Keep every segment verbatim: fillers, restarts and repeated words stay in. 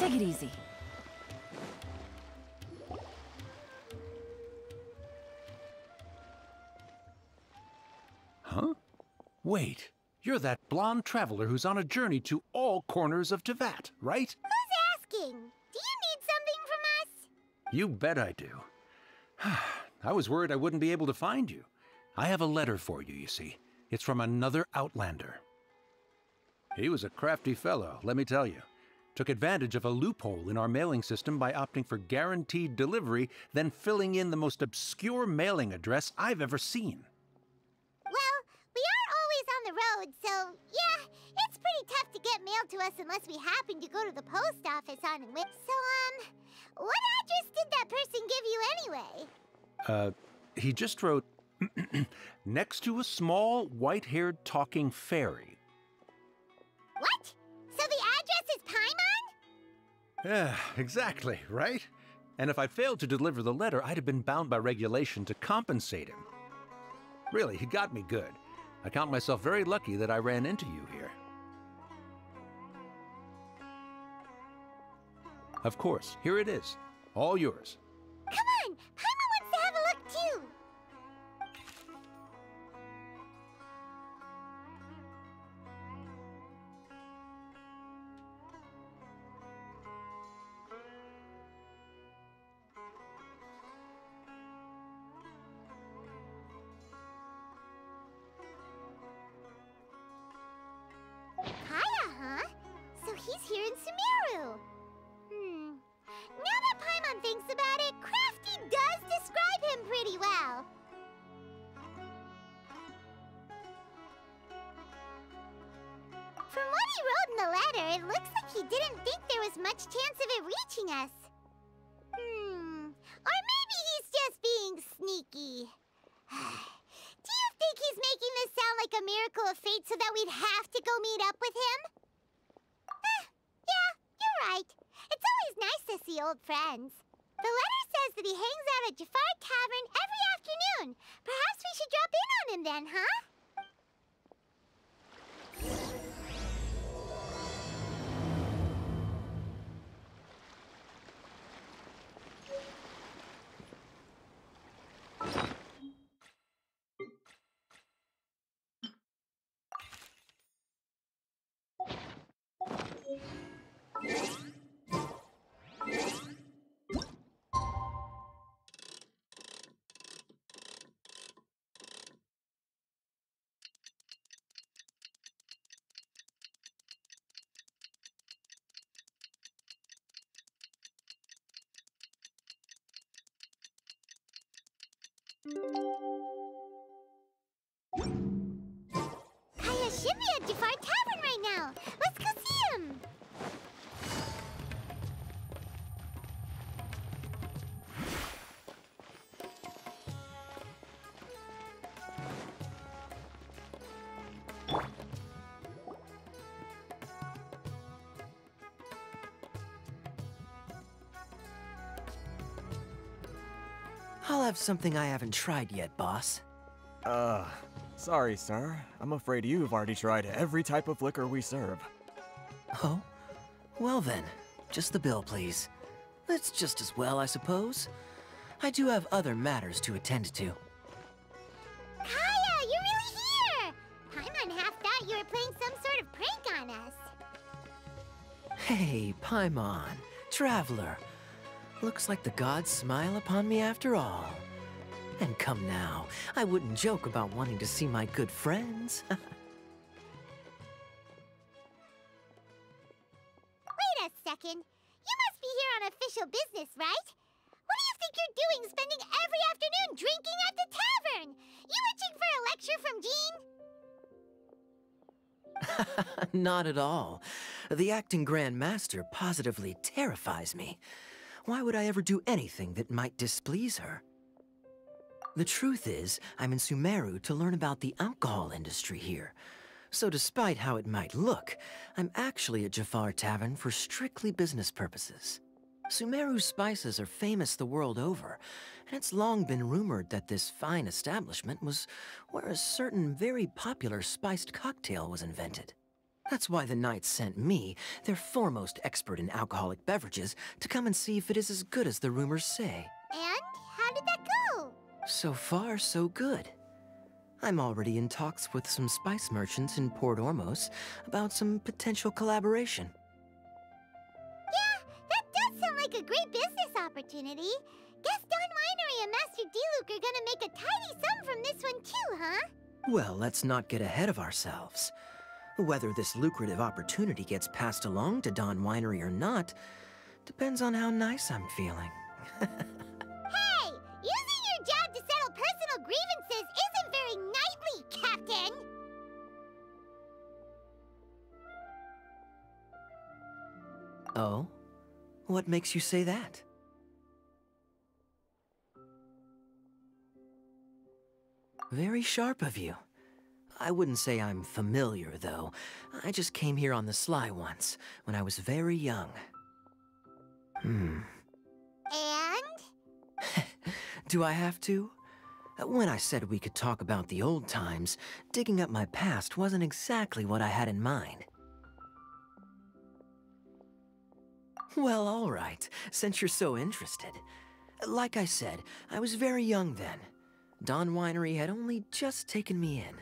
Take it easy. Huh? Wait, you're that blonde traveler who's on a journey to all corners of Teyvat, right? Who's asking? Do you need something from us? You bet I do. I was worried I wouldn't be able to find you. I have a letter for you, you see. It's from another outlander. He was a crafty fellow, let me tell you. Took advantage of a loophole in our mailing system by opting for guaranteed delivery, then filling in the most obscure mailing address I've ever seen. Well, we are always on the road, so yeah, it's pretty tough to get mail to us unless we happen to go to the post office on and with. So, um, what address did that person give you anyway? Uh, he just wrote, next to a small, white-haired talking fairy. What? So the address is Paimon? Yeah, exactly, right? And if I failed to deliver the letter, I'd have been bound by regulation to compensate him. Really, he got me good. I count myself very lucky that I ran into you here. Of course, here it is. All yours. Come on! Paimon wants to have a look, too! Kaeya should be at Jafar's Tavern right now. Let's go see him. Something I haven't tried yet, boss. Uh, sorry, sir. I'm afraid you've already tried every type of liquor we serve. Oh? Well then, just the bill, please. That's just as well, I suppose. I do have other matters to attend to. Kaeya, you're really here! Paimon half thought you were playing some sort of prank on us. Hey, Paimon, traveler. Looks like the gods smile upon me after all. And come now, I wouldn't joke about wanting to see my good friends. Wait a second. You must be here on official business, right? What do you think you're doing spending every afternoon drinking at the tavern? You itching for a lecture from Jean? Not at all. The acting Grand Master positively terrifies me. Why would I ever do anything that might displease her? The truth is, I'm in Sumeru to learn about the alcohol industry here. So despite how it might look, I'm actually at Jafar's Tavern for strictly business purposes. Sumeru's spices are famous the world over, and it's long been rumored that this fine establishment was where a certain very popular spiced cocktail was invented. That's why the knights sent me, their foremost expert in alcoholic beverages, to come and see if it is as good as the rumors say. And how did that go? So far, so good. I'm already in talks with some spice merchants in Port Ormos about some potential collaboration. Yeah, that does sound like a great business opportunity. Guess Dawn Winery and Master Diluc are gonna make a tidy sum from this one too, huh? Well, let's not get ahead of ourselves. Whether this lucrative opportunity gets passed along to Dawn Winery or not depends on how nice I'm feeling. Hey! Using your job to settle personal grievances isn't very knightly, Captain! Oh? What makes you say that? Very sharp of you. I wouldn't say I'm familiar, though. I just came here on the sly once, when I was very young. Hmm. And? Do I have to? When I said we could talk about the old times, digging up my past wasn't exactly what I had in mind. Well, all right, since you're so interested. Like I said, I was very young then. Dawn Winery had only just taken me in.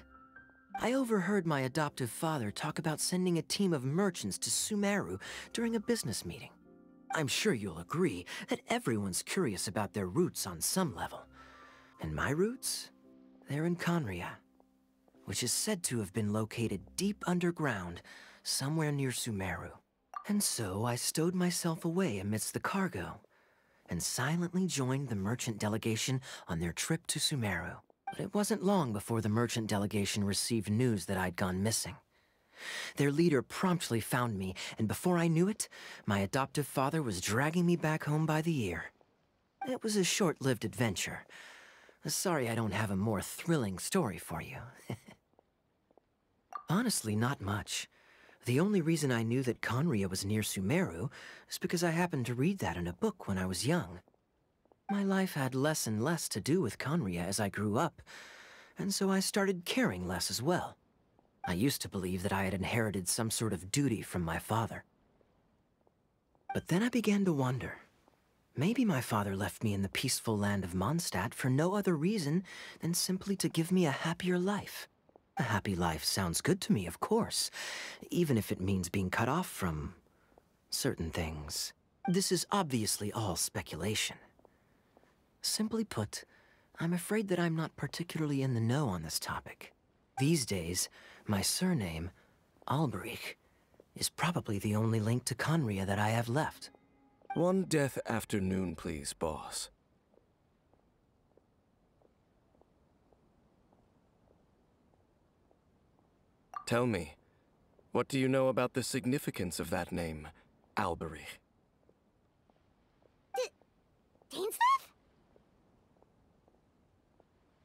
I overheard my adoptive father talk about sending a team of merchants to Sumeru during a business meeting. I'm sure you'll agree that everyone's curious about their roots on some level. And my roots? They're in Khaenri'ah, which is said to have been located deep underground, somewhere near Sumeru. And so I stowed myself away amidst the cargo, and silently joined the merchant delegation on their trip to Sumeru. But it wasn't long before the merchant delegation received news that I'd gone missing. Their leader promptly found me, and before I knew it, my adoptive father was dragging me back home by the ear. It was a short-lived adventure. Sorry I don't have a more thrilling story for you. Honestly, not much. The only reason I knew that Khaenri'ah was near Sumeru is because I happened to read that in a book when I was young. My life had less and less to do with Khaenri'ah as I grew up, and so I started caring less as well. I used to believe that I had inherited some sort of duty from my father. But then I began to wonder. Maybe my father left me in the peaceful land of Mondstadt for no other reason than simply to give me a happier life. A happy life sounds good to me, of course, even if it means being cut off from certain things. This is obviously all speculation. Simply put, I'm afraid that I'm not particularly in the know on this topic. These days, my surname, Alberich, is probably the only link to Khaenri'ah that I have left. One death afternoon, please, boss. Tell me, what do you know about the significance of that name, Alberich? Dainsleif?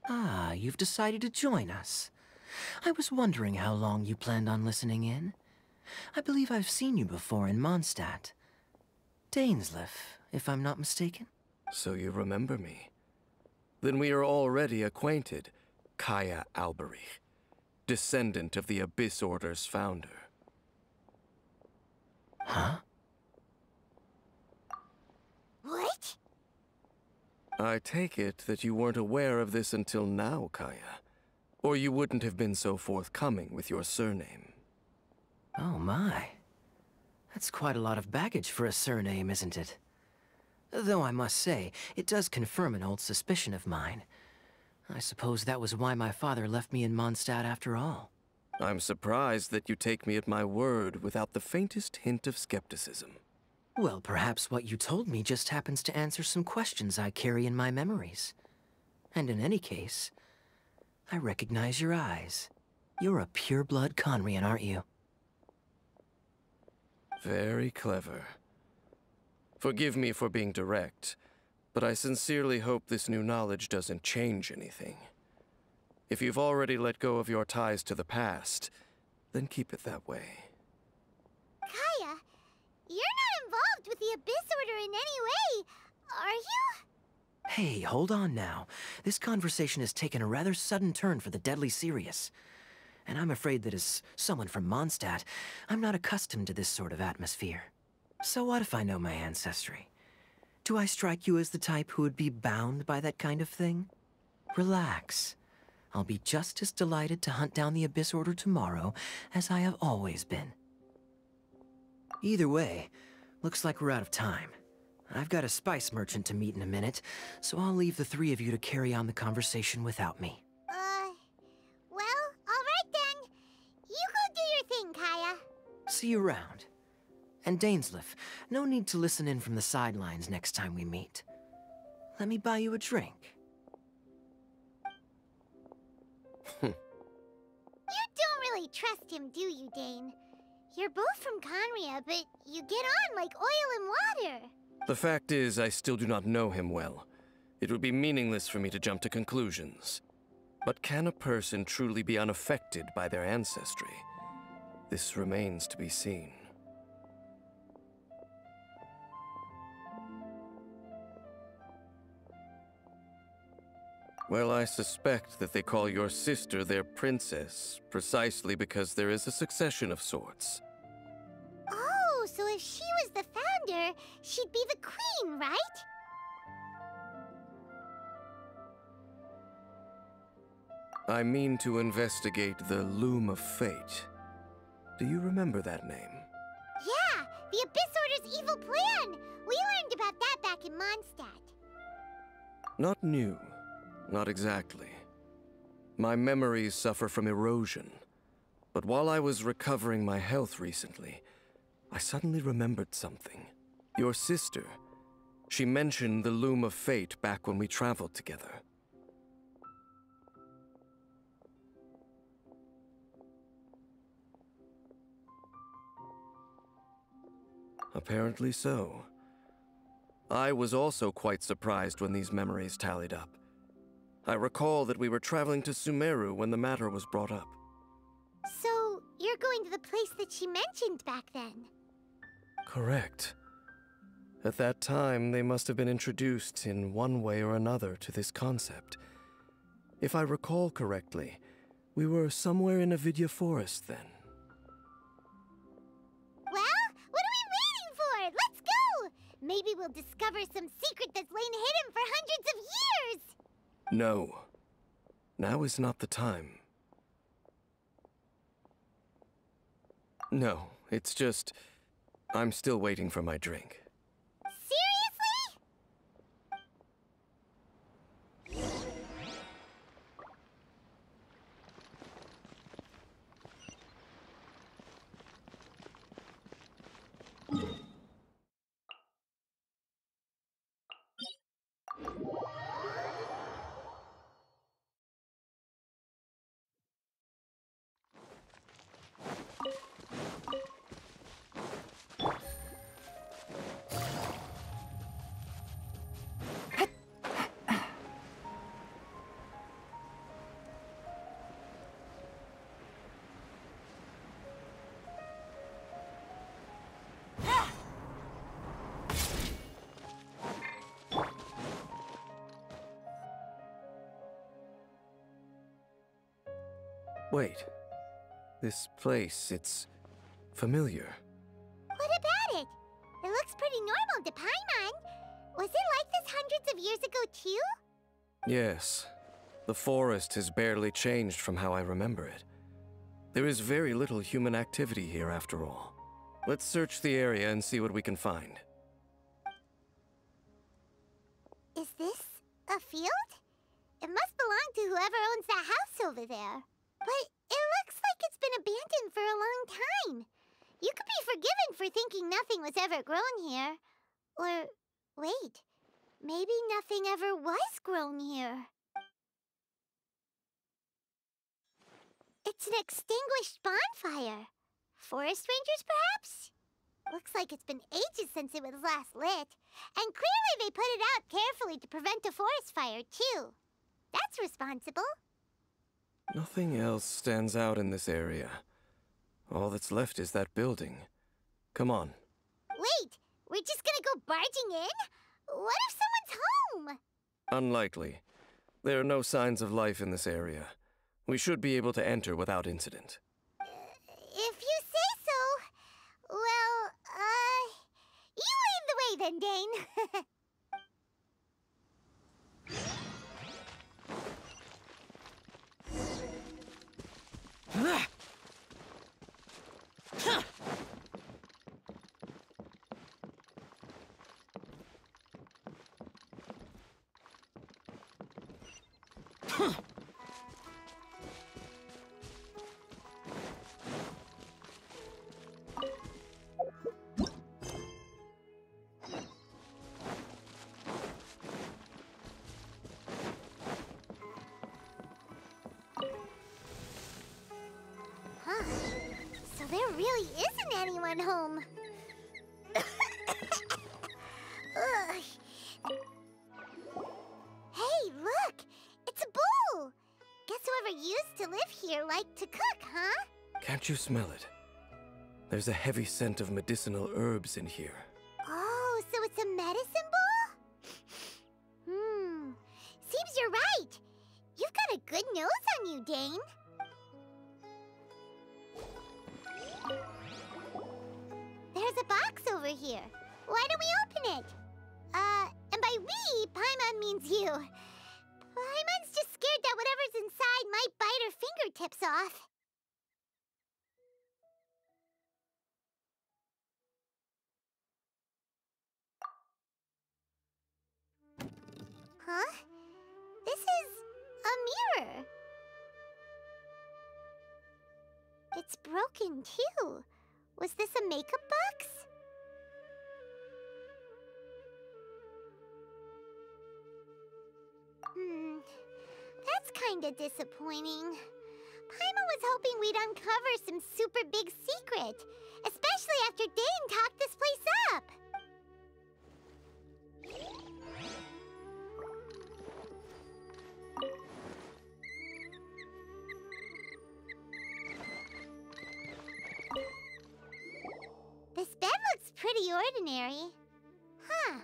Ah, you've decided to join us. I was wondering how long you planned on listening in. I believe I've seen you before in Mondstadt. Dainsleif, if I'm not mistaken. So you remember me. Then we are already acquainted. Kaeya Alberich, descendant of the Abyss Order's founder. Huh? What? I take it that you weren't aware of this until now, Kaeya, or you wouldn't have been so forthcoming with your surname. Oh my. That's quite a lot of baggage for a surname, isn't it? Though I must say, it does confirm an old suspicion of mine. I suppose that was why my father left me in Mondstadt after all. I'm surprised that you take me at my word without the faintest hint of skepticism. Well, perhaps what you told me just happens to answer some questions I carry in my memories. And in any case, I recognize your eyes. You're a pure-blood Khaenri'ah, aren't you? Very clever. Forgive me for being direct, but I sincerely hope this new knowledge doesn't change anything. If you've already let go of your ties to the past, then keep it that way. Kaeya, you're not involved with the Abyss Order in any way, are you? Hey, hold on now. This conversation has taken a rather sudden turn for the deadly serious. and I'm afraid that as someone from Mondstadt, I'm not accustomed to this sort of atmosphere. So what if I know my ancestry? Do I strike you as the type who would be bound by that kind of thing? Relax. I'll be just as delighted to hunt down the Abyss Order tomorrow as I have always been. Either way, looks like we're out of time. I've got a spice merchant to meet in a minute, so I'll leave the three of you to carry on the conversation without me. Uh, well, alright then. You go do your thing, Kaeya. See you around. And Dainsleif, no need to listen in from the sidelines next time we meet. Let me buy you a drink. You don't really trust him, do you, Dane? You're both from Khaenri'ah, but you get on like oil and water. The fact is, I still do not know him well. It would be meaningless for me to jump to conclusions. But can a person truly be unaffected by their ancestry? This remains to be seen. Well, I suspect that they call your sister their princess, precisely because there is a succession of sorts. Oh, so if she was the founder, she'd be the queen, right? I mean to investigate the Loom of Fate. Do you remember that name? Yeah, the Abyss Order's evil plan! We learned about that back in Mondstadt. Not new. Not exactly. My memories suffer from erosion, but while I was recovering my health recently, I suddenly remembered something. Your sister, she mentioned the Loom of Fate back when we traveled together. Apparently so. I was also quite surprised when these memories tallied up. I recall that we were traveling to Sumeru when the matter was brought up. So, you're going to the place that she mentioned back then? Correct. At that time, they must have been introduced in one way or another to this concept. If I recall correctly, we were somewhere in Avidya Forest then. Well, what are we waiting for? Let's go! Maybe we'll discover some secret that's lain hidden for hundreds of years! No. Now is not the time. No, it's just... I'm still waiting for my drink. Seriously? Wait. This place, it's familiar. What about it? It looks pretty normal to Paimon. Was it like this hundreds of years ago too? Yes. The forest has barely changed from how I remember it. There is very little human activity here after all. Let's search the area and see what we can find. Is this a field? It must belong to whoever owns that house over there. But it looks like it's been abandoned for a long time. You could be forgiven for thinking nothing was ever grown here. Or, wait, maybe nothing ever was grown here. It's an extinguished bonfire. Forest rangers, perhaps? Looks like it's been ages since it was last lit. And clearly they put it out carefully to prevent a forest fire, too. That's responsible. Nothing else stands out in this area. All that's left is that building. Come on. Wait! We're just gonna go barging in? What if someone's home? Unlikely. There are no signs of life in this area. We should be able to enter without incident. If you say so. Well, uh... you lead the way then, Dane. There really isn't anyone home. Ugh. Hey, look! It's a bowl! Guess whoever used to live here liked to cook, huh? Can't you smell it? There's a heavy scent of medicinal herbs in here. Oh, so it's a medicine bowl? Hmm. Seems you're right. You've got a good nose on you, Dane. There's a box over here. Why don't we open it? Uh, and by we, Paimon means you. Paimon's just scared that whatever's inside might bite her fingertips off. Huh? This is a mirror. It's broken, too. Was this a makeup box? Hmm, that's kinda disappointing. Paimon was hoping we'd uncover some super big secret, especially after Dane talked this place up. This bed looks pretty ordinary. Huh.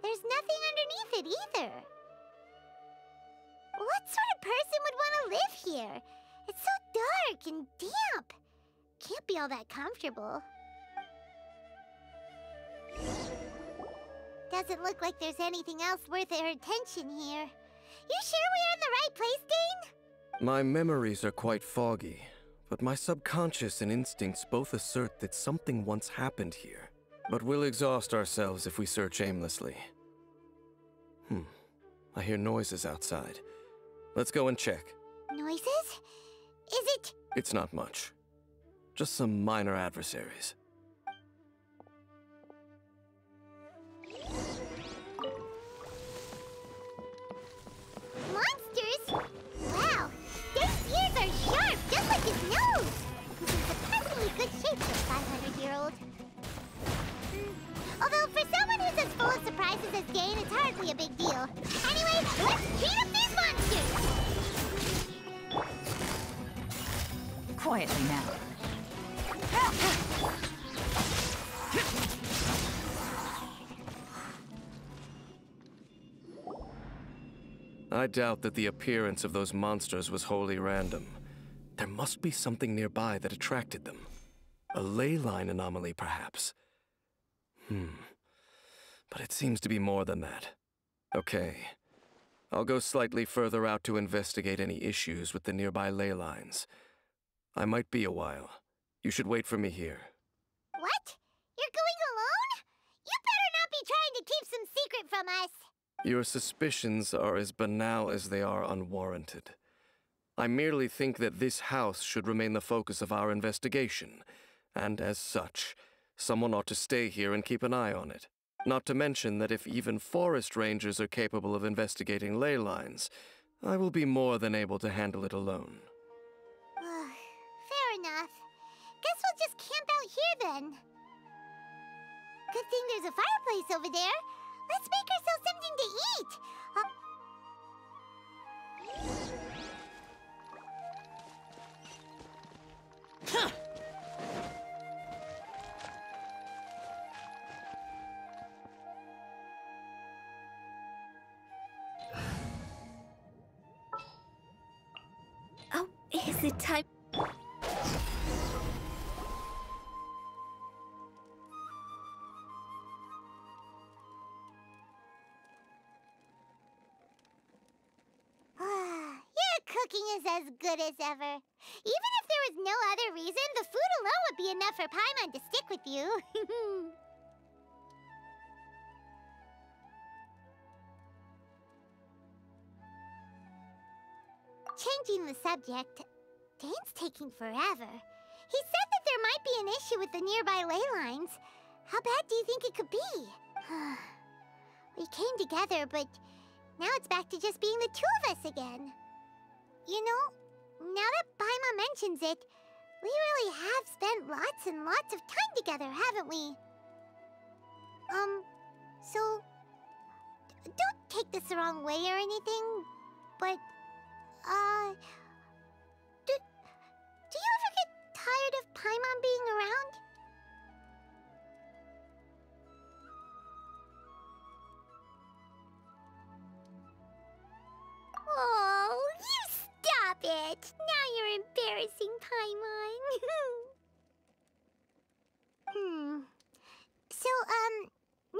There's nothing underneath it either. What sort of person would want to live here? It's so dark and damp. Can't be all that comfortable. Doesn't look like there's anything else worth our attention here. You sure we're in the right place, Dane? My memories are quite foggy. But my subconscious and instincts both assert that something once happened here. But we'll exhaust ourselves if we search aimlessly. Hmm. I hear noises outside. Let's go and check. Noises? Is it... It's not much. Just some minor adversaries. Monsters? Wow! These ears are sharp, just like his nose! He's in surprisingly good shape for a five hundred year old. Mm. Although, for someone who's as full of surprises as Dane, it's hardly a big deal. Anyway, let's beat up these monsters! Quietly now. I doubt that the appearance of those monsters was wholly random. There must be something nearby that attracted them. A ley line anomaly, perhaps. Hmm. But it seems to be more than that. Okay. I'll go slightly further out to investigate any issues with the nearby ley lines. I might be a while. You should wait for me here. What? You're going alone? You better not be trying to keep some secret from us. Your suspicions are as banal as they are unwarranted. I merely think that this house should remain the focus of our investigation, and as such, someone ought to stay here and keep an eye on it. Not to mention that if even forest rangers are capable of investigating ley lines, I will be more than able to handle it alone. Fair enough. Guess we'll just camp out here then. Good thing there's a fireplace over there. Let's make ourselves something to eat! I'll... Huh. Oh, Is it time? As good as ever. Even if there was no other reason, the food alone would be enough for Paimon to stick with you. Changing the subject, Dane's taking forever. He said that there might be an issue with the nearby ley lines. How bad do you think it could be? We came together, but now it's back to just being the two of us again. You know, now that Paimon mentions it, we really have spent lots and lots of time together, haven't we? Um, so... Don't take this the wrong way or anything, but... Uh... Do, do you ever get tired of Paimon being around? Oh, you... Stop it! Now you're embarrassing Paimon. hmm. So, um,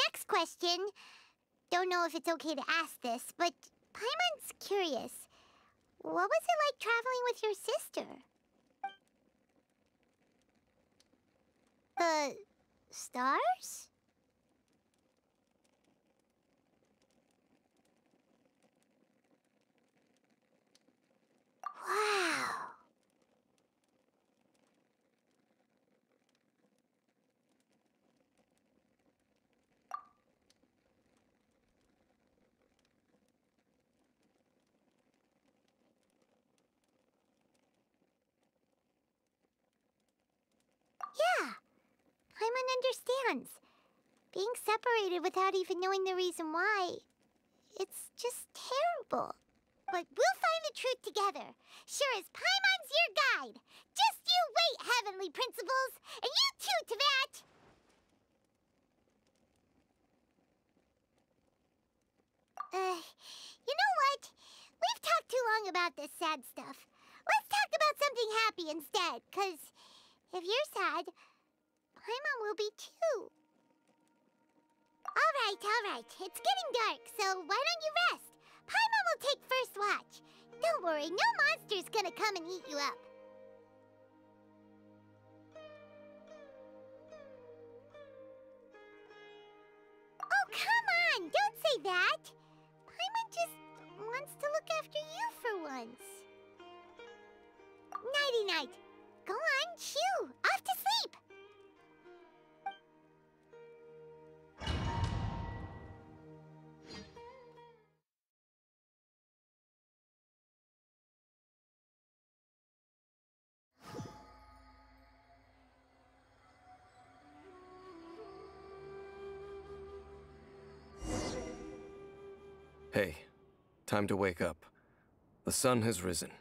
next question. Don't know if it's okay to ask this, but Paimon's curious. What was it like traveling with your sister? The stars? Wow. Yeah, Paimon understands. Being separated without even knowing the reason why, it's just terrible. But we'll find the truth together. Sure as Paimon's your guide. Just you wait, Heavenly Principles. And you too, Teyvat. Uh, you know what? We've talked too long about this sad stuff. Let's talk about something happy instead, because if you're sad, Paimon will be too. All right, all right. It's getting dark, so why don't you rest? Paimon will take first watch. Don't worry, no monster's gonna come and eat you up. Oh, come on! Don't say that! Paimon just wants to look after you for once. Nighty-night. Go on, shoo! Off to sleep! Hey, time to wake up. The sun has risen.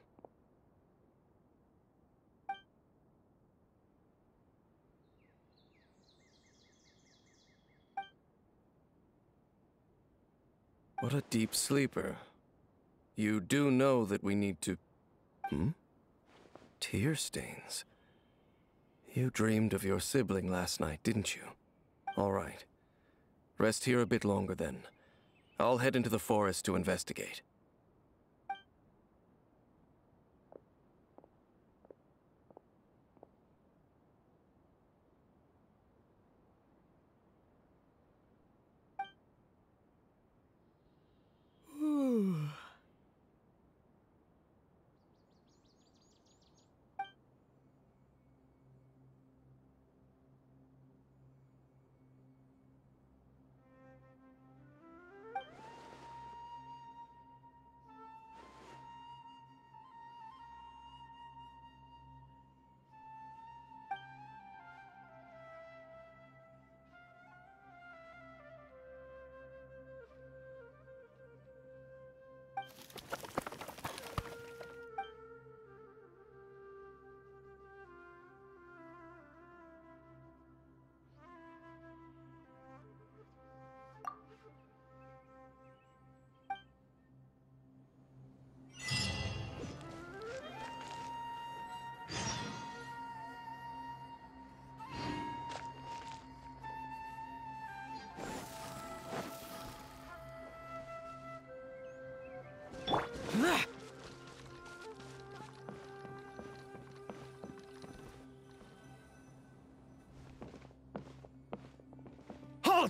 What a deep sleeper. You do know that we need to... Hmm? Tear stains. You dreamed of your sibling last night, didn't you? All right. Rest here a bit longer then. I'll head into the forest to investigate.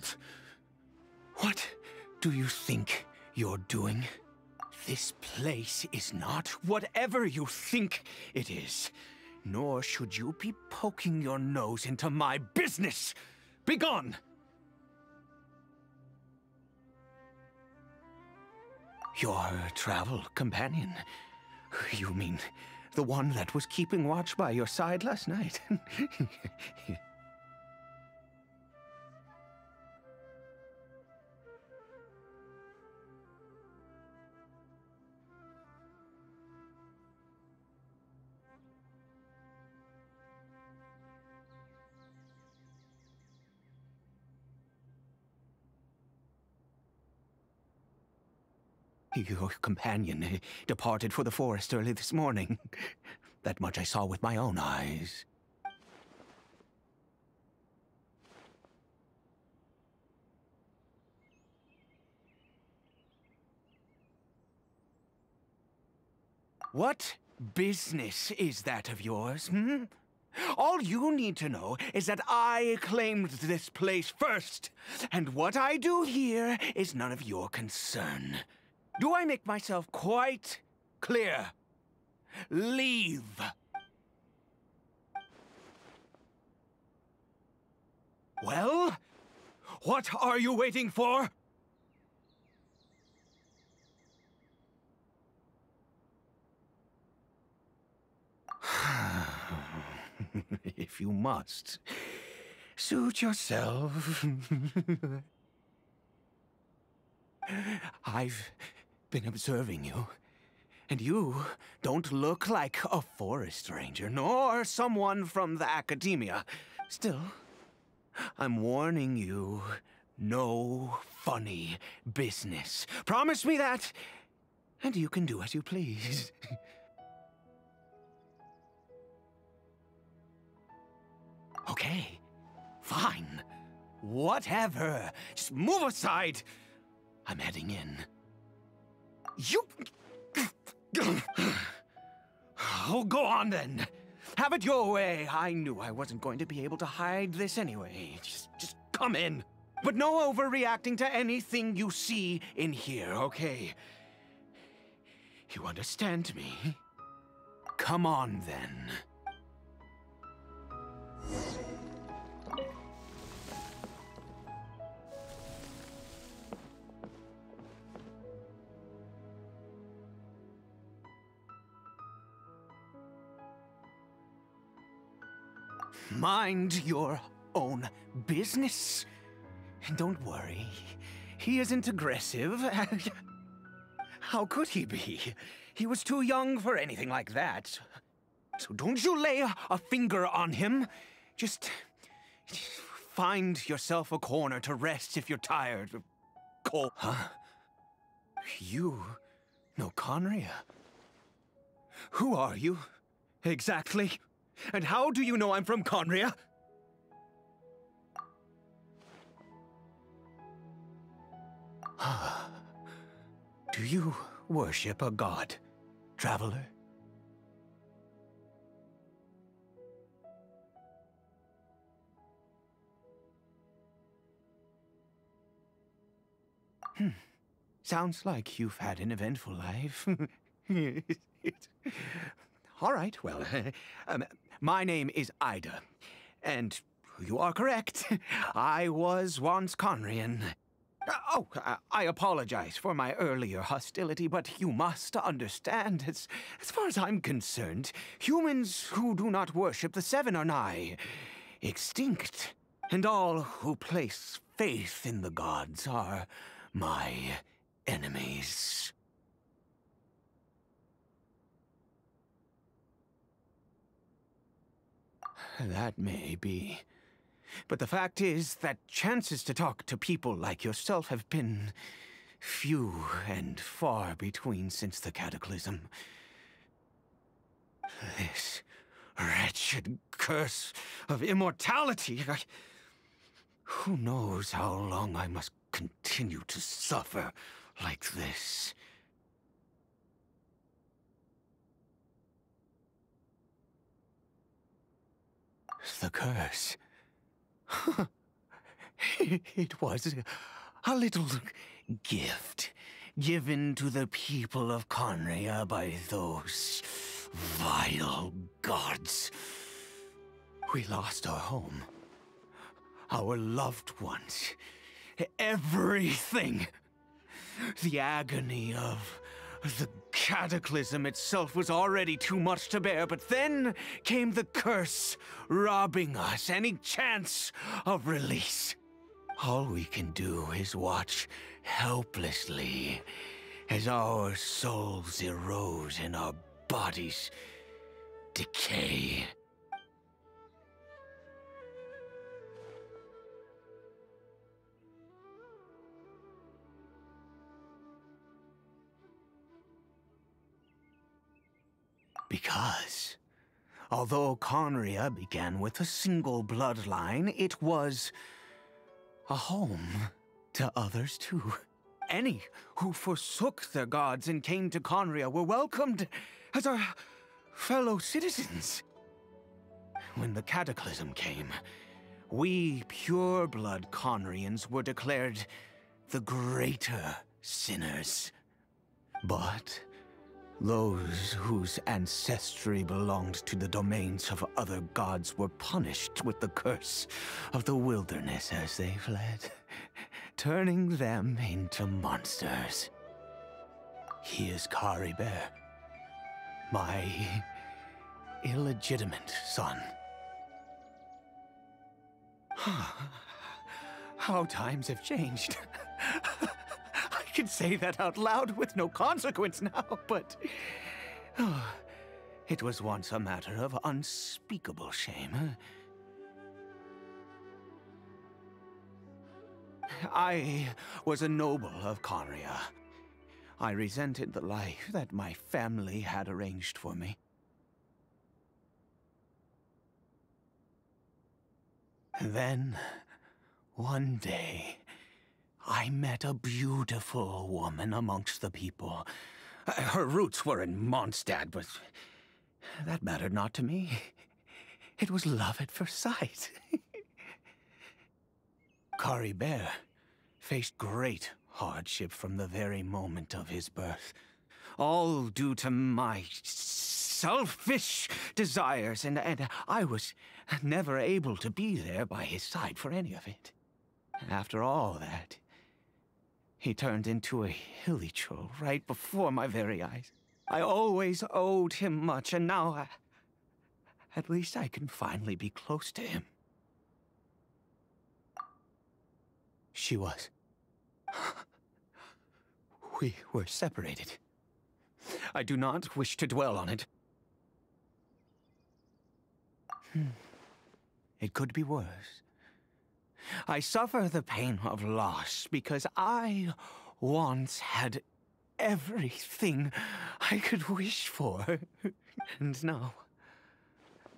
help. What do you think you're doing? This place is not whatever you think it is. Nor should you be poking your nose into my business! Begone! Your travel companion? You mean the one that was keeping watch by your side last night? Your companion departed for the forest early this morning. That much I saw with my own eyes. What business is that of yours, hmm? All you need to know is that I claimed this place first, and what I do here is none of your concern. Do I make myself quite clear? Leave. Well, what are you waiting for? If you must, suit yourself. I've been observing you, and you don't look like a forest ranger, nor someone from the academia. Still, I'm warning you, no funny business. Promise me that, and you can do as you please. Okay, fine. Whatever. Just move aside. I'm heading in. You... Oh, go on then. Have it your way. I knew I wasn't going to be able to hide this anyway. Just, just come in. But no overreacting to anything you see in here, okay? You understand me? Come on then. Mind your own business. And don't worry, he isn't aggressive. How could he be? He was too young for anything like that. So don't you lay a finger on him. Just find yourself a corner to rest if you're tired. Cold. Huh? You know Khaenri'ah? Who are you exactly? And how do you know I'm from Khaenri'ah? Ah. Do you worship a god, traveler? Hmm. Sounds like you've had an eventful life. All right, well, um, my name is Ida, and you are correct. I was once Khaenri'an. Uh, oh, uh, I apologize for my earlier hostility, but you must understand, as, as far as I'm concerned, humans who do not worship the Seven are nigh extinct, and all who place faith in the gods are my enemies. That may be. But the fact is that chances to talk to people like yourself have been few and far between since the Cataclysm. This wretched curse of immortality. I, who knows how long I must continue to suffer like this. The curse. It was a little gift given to the people of Khaenri'ah by those vile gods. We lost our home, our loved ones, everything. The agony of the Cataclysm itself was already too much to bear, but then came the curse, robbing us any chance of release. All we can do is watch helplessly as our souls erode and our bodies decay. Because, although Khaenri'ah began with a single bloodline, it was a home to others too. Any who forsook their gods and came to Khaenri'ah were welcomed as our fellow citizens. When the Cataclysm came, we pure-blood Khaenri'ans were declared the greater sinners. But those whose ancestry belonged to the domains of other gods were punished with the curse of the wilderness as they fled, turning them into monsters. Here's Caribert, my illegitimate son. How times have changed. I can say that out loud with no consequence now, but oh, it was once a matter of unspeakable shame. I was a noble of Khaenri'ah. I resented the life that my family had arranged for me. Then, one day, I met a beautiful woman amongst the people. Her roots were in Mondstadt, but that mattered not to me. It was love at first sight. Caribert faced great hardship from the very moment of his birth, all due to my selfish desires, and, and I was never able to be there by his side for any of it. After all that, he turned into a Hilichurl right before my very eyes. I always owed him much, and now I, at least I can finally be close to him. She was. We were separated. I do not wish to dwell on it. Hmm. It could be worse. I suffer the pain of loss because I once had everything I could wish for. And now,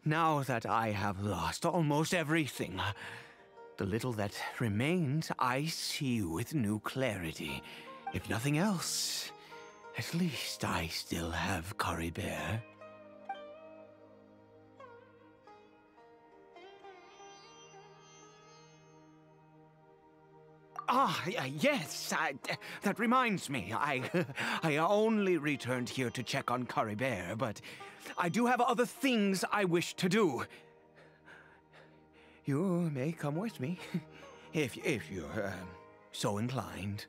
now that I have lost almost everything, the little that remains I see with new clarity. If nothing else, at least I still have Caribert. Ah, yes, I, that reminds me. I, I only returned here to check on Caribert, but I do have other things I wish to do. You may come with me, if, if you're uh, so inclined.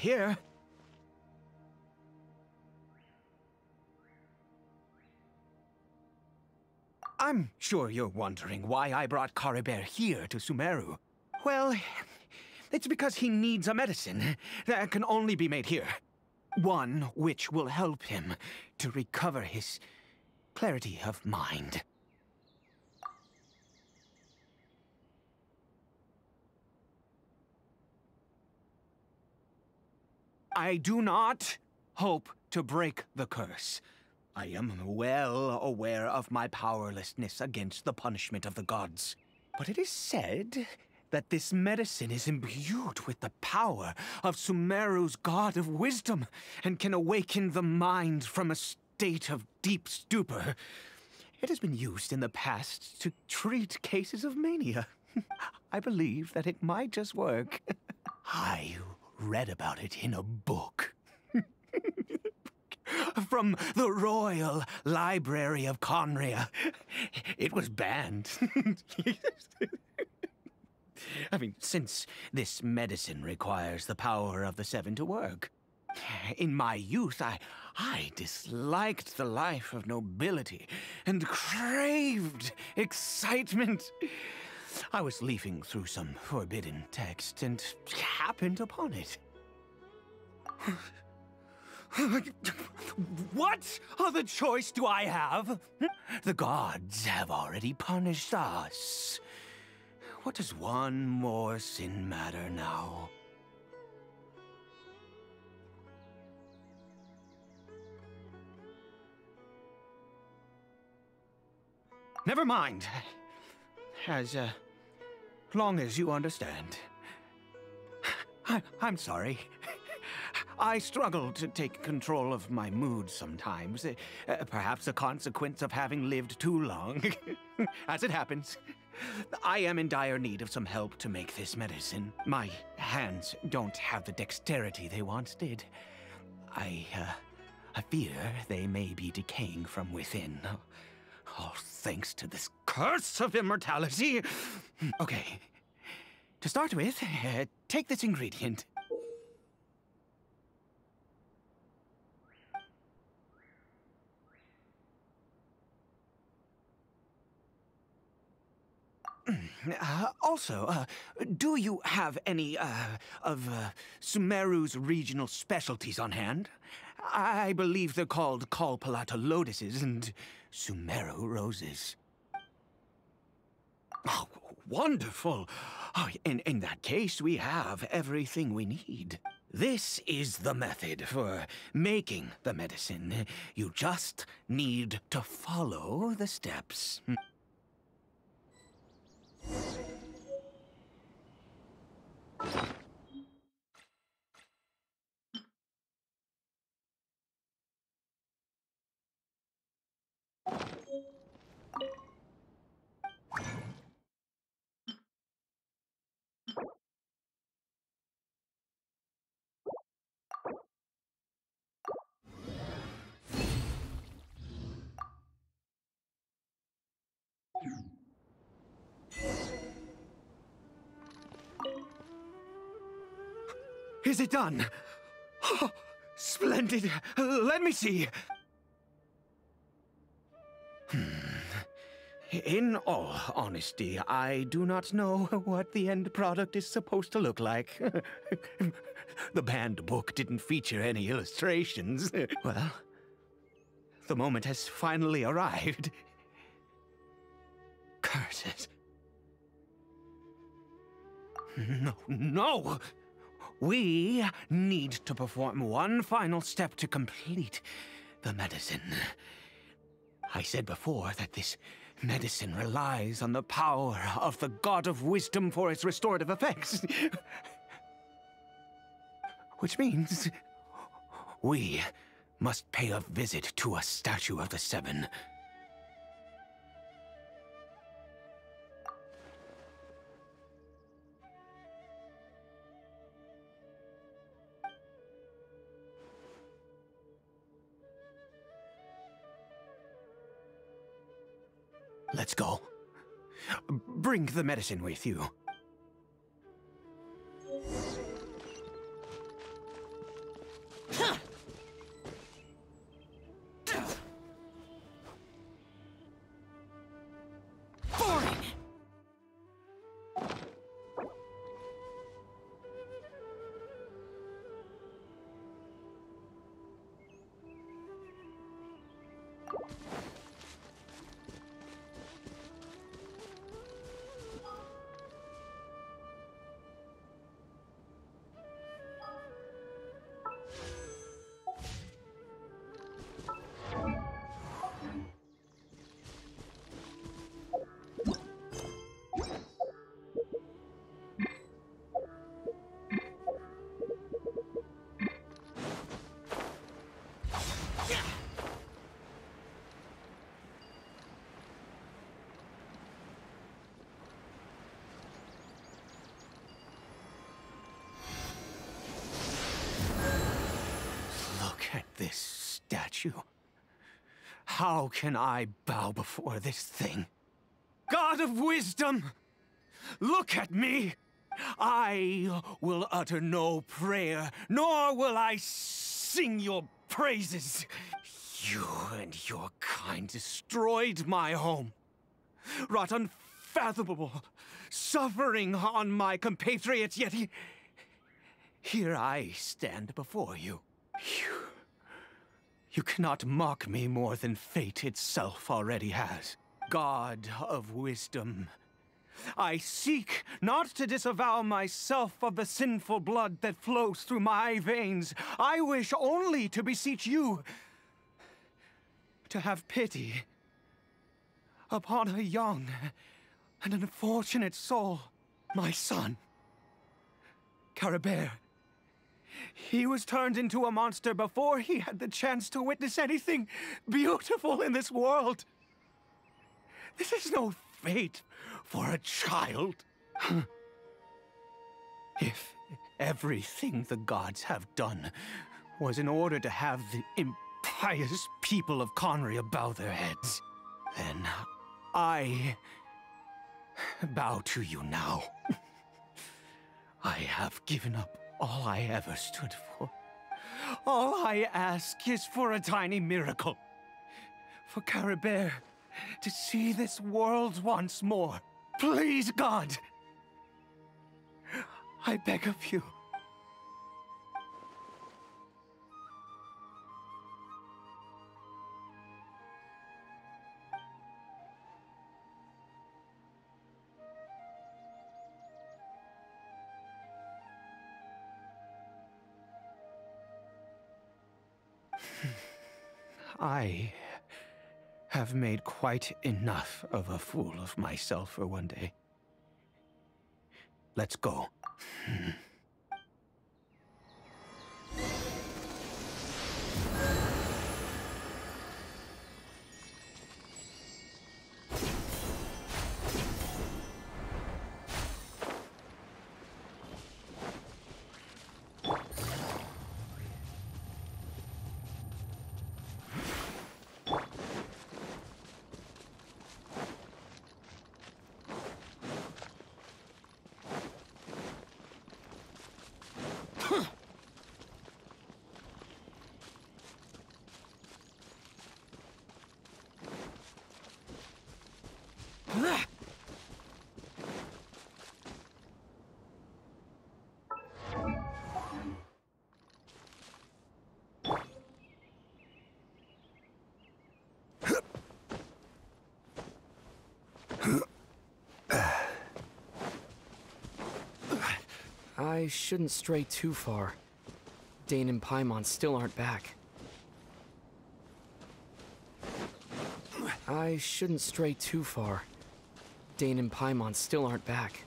Here. I'm sure you're wondering why I brought Caribert here to Sumeru. Well, it's because he needs a medicine that can only be made here. One which will help him to recover his clarity of mind. I do not hope to break the curse. I am well aware of my powerlessness against the punishment of the gods. But it is said that this medicine is imbued with the power of Sumeru's God of Wisdom and can awaken the mind from a state of deep stupor. It has been used in the past to treat cases of mania. I believe that it might just work. I read about it in a book. From the Royal Library of Khaenri'ah. It was banned. I mean, since this medicine requires the power of the Seven to work. In my youth, I, I disliked the life of nobility and craved excitement. I was leafing through some forbidden text and happened upon it. What other choice do I have? The gods have already punished us. What does one more sin matter now? Never mind. As uh, long as you understand. I, I'm sorry. I struggle to take control of my mood sometimes. Uh, perhaps a consequence of having lived too long. As it happens, I am in dire need of some help to make this medicine. My hands don't have the dexterity they once did. I, uh, I fear they may be decaying from within. Oh, thanks to this curse of immortality. Okay. To start with, uh, take this ingredient. Uh, also, uh, do you have any uh, of uh, Sumeru's regional specialties on hand? I believe they're called Kalpalata Lotuses and Sumeru Roses. Oh, wonderful! Oh, in, in that case, we have everything we need. This is the method for making the medicine. You just need to follow the steps. Is it done? Oh, splendid! Let me see! Hmm. In all honesty, I do not know what the end product is supposed to look like. The banned book didn't feature any illustrations. Well, the moment has finally arrived. Curses. No, no! We need to perform one final step to complete the medicine. I said before that this medicine relies on the power of the God of Wisdom for its restorative effects. Which means we must pay a visit to a statue of the Seven. Let's go. Bring the medicine with you. statue. How can I bow before this thing? God of Wisdom, look at me! I will utter no prayer, nor will I sing your praises. You and your kind destroyed my home, wrought unfathomable suffering on my compatriots, yet he, here I stand before you. You, you cannot mock me more than fate itself already has. God of Wisdom, I seek not to disavow myself of the sinful blood that flows through my veins. I wish only to beseech you to have pity upon a young and unfortunate soul, my son, Caribert. He was turned into a monster before he had the chance to witness anything beautiful in this world. This is no fate for a child. If everything the gods have done was in order to have the impious people of Khaenri'ah bow their heads, then I bow to you now. I have given up all I ever stood for. All I ask is for a tiny miracle, for Caribert to see this world once more. Please, God, I beg of you. I have made quite enough of a fool of myself for one day. Let's go. I shouldn't stray too far. Dane and Paimon still aren't back. I shouldn't stray too far. Dane and Paimon still aren't back.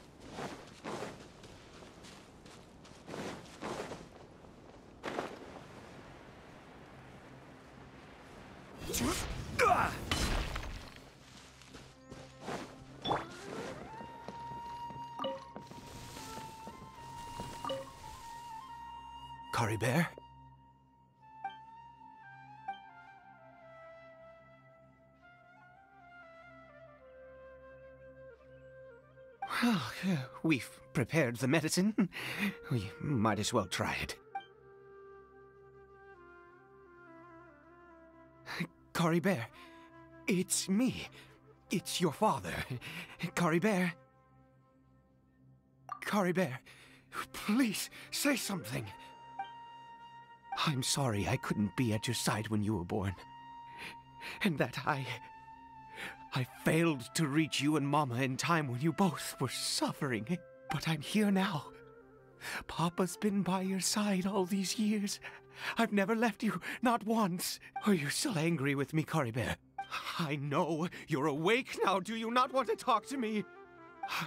Caribert? Well, uh, we've prepared the medicine. We might as well try it. Caribert, it's me. It's your father. Caribert. Caribert, please say something. I'm sorry I couldn't be at your side when you were born, and that I... I failed to reach you and Mama in time when you both were suffering. But I'm here now. Papa's been by your side all these years. I've never left you, not once. Are you still angry with me, Caribert? I know. You're awake now. Do you not want to talk to me?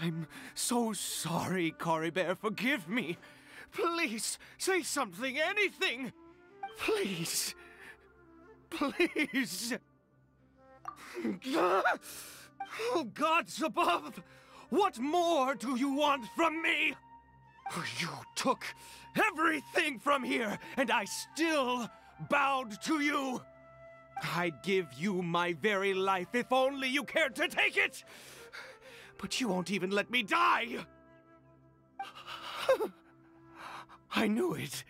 I'm so sorry, Caribert. Forgive me. Please, say something, anything! Please! Please! Oh, gods above! What more do you want from me? You took everything from here, and I still bowed to you! I'd give you my very life if only you cared to take it! But you won't even let me die! I knew it.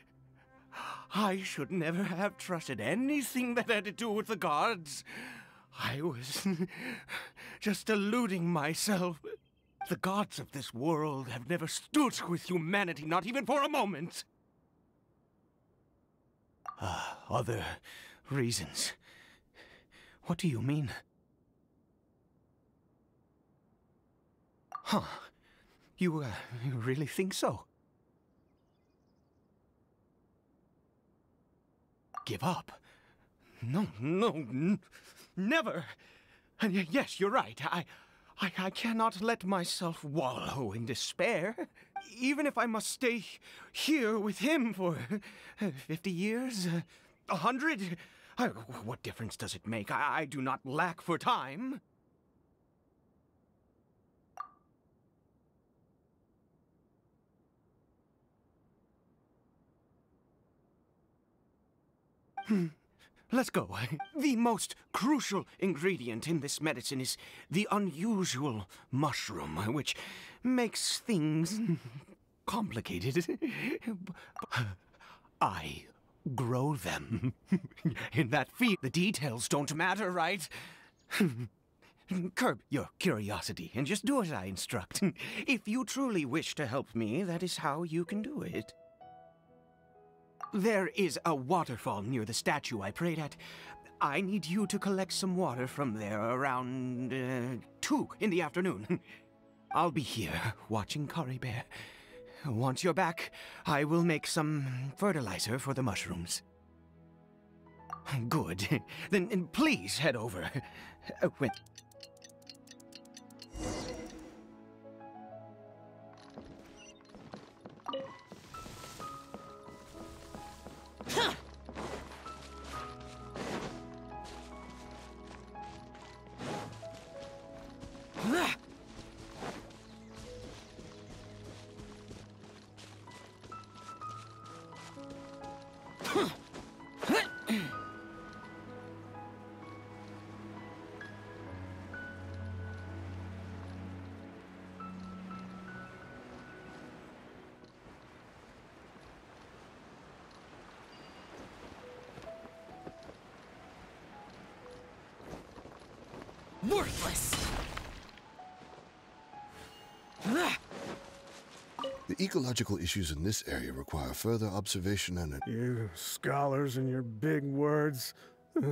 I should never have trusted anything that had to do with the gods. I was just deluding myself. The gods of this world have never stood with humanity, not even for a moment. Uh, other reasons. What do you mean? Huh. You, uh, you really think so? Give up? No, no, n never! And yes, you're right. I, I, I cannot let myself wallow in despair, even if I must stay here with him for fifty years, a hundred. What difference does it make? I, I do not lack for time. Hmm. Let's go. The most crucial ingredient in this medicine is the unusual mushroom, which makes things complicated. I grow them. In that feat, the details don't matter, right? Curb your curiosity and just do as I instruct. If you truly wish to help me, that is how you can do it. There is a waterfall near the statue I prayed at. I need you to collect some water from there around uh, two in the afternoon. I'll be here watching Caribert. Once you're back, I will make some fertilizer for the mushrooms. Good. Then please head over. Uh, when... Ecological issues in this area require further observation and a... You scholars and your big words. You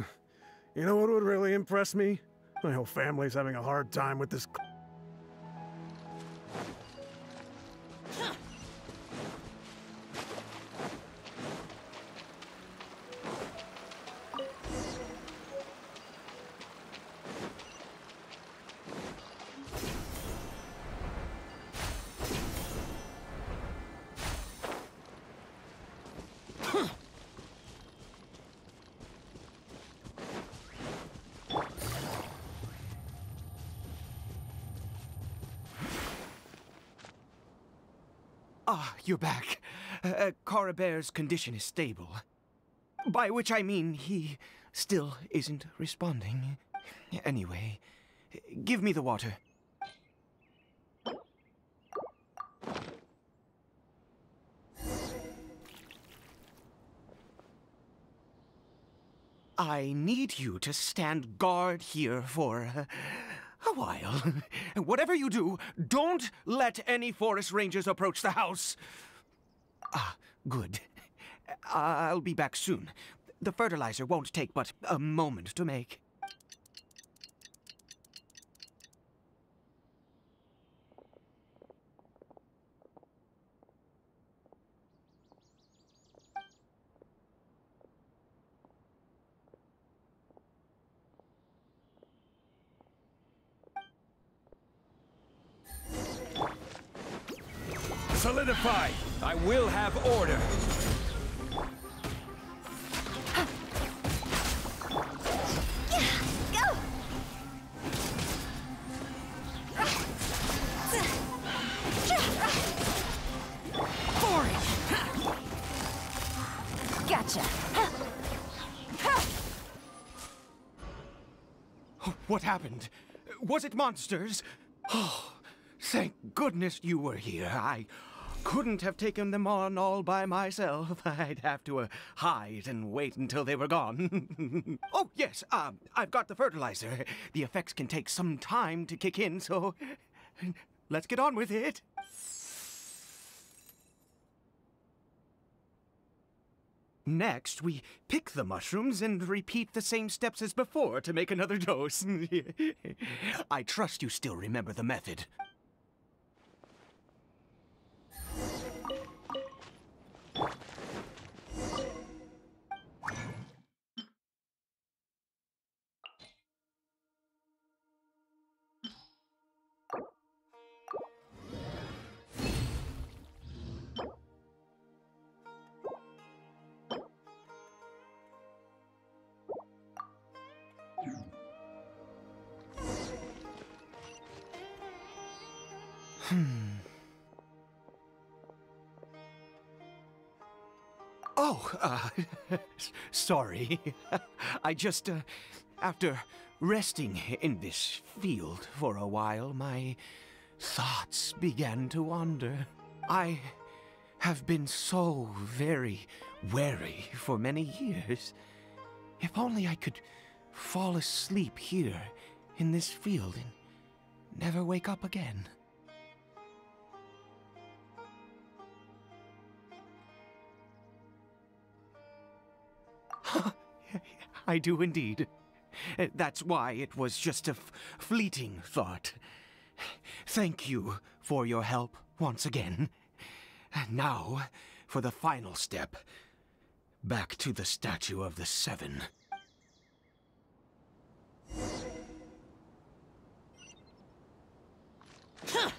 know what would really impress me? My whole family's having a hard time with this... Ah, you're back. Uh, Caribert's condition is stable. By which I mean he still isn't responding. Anyway, give me the water. I need you to stand guard here for... Uh, a while. Whatever you do, don't let any forest rangers approach the house. Ah, good. I'll be back soon. The fertilizer won't take but a moment to make. Solidify! I will have order! Go! Gotcha! What happened? Was it monsters? Oh, thank goodness you were here. I couldn't have taken them on all by myself. I'd have to uh, hide and wait until they were gone. Oh, yes, uh, I've got the fertilizer. The effects can take some time to kick in, so let's get on with it. Next, we pick the mushrooms and repeat the same steps as before to make another dose. I trust you still remember the method. Oh, uh, sorry. I just, uh, after resting in this field for a while, my thoughts began to wander. I have been so very wary for many years. If only I could fall asleep here in this field and never wake up again. I do indeed. That's why it was just a f fleeting thought. Thank you for your help once again. Now, for the final step. Back to the Statue of the Seven. Huh.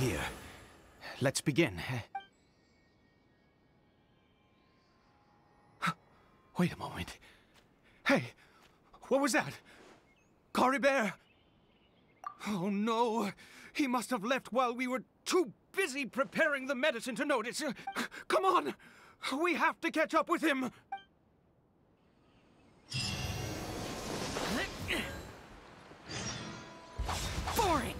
Here. Let's begin. Wait a moment. Hey, what was that? Caribert? Oh no, he must have left while we were too busy preparing the medicine to notice. Come on, we have to catch up with him. Boring.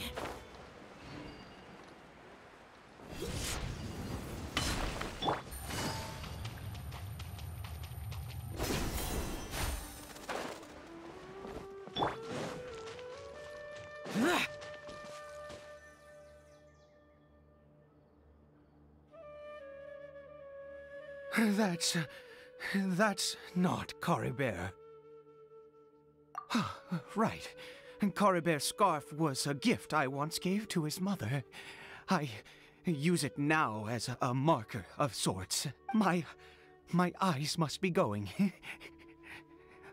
That's... that's not Caribert. Ah, right. Caribert's scarf was a gift I once gave to his mother. I use it now as a marker of sorts. My... my eyes must be going.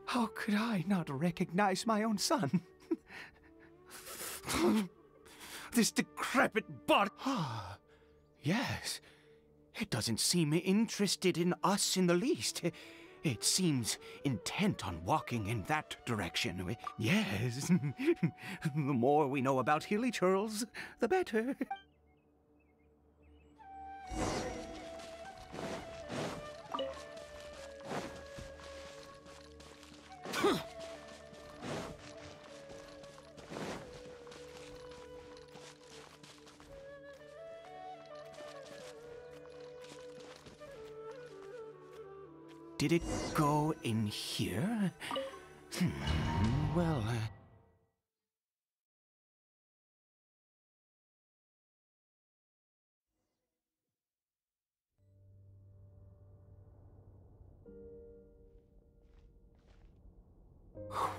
How could I not recognize my own son? This decrepit bot... Ah, yes. It doesn't seem interested in us in the least. It seems intent on walking in that direction. Yes. The more we know about Hilichurls, the better. Did it go in here? Hmm, well... Uh...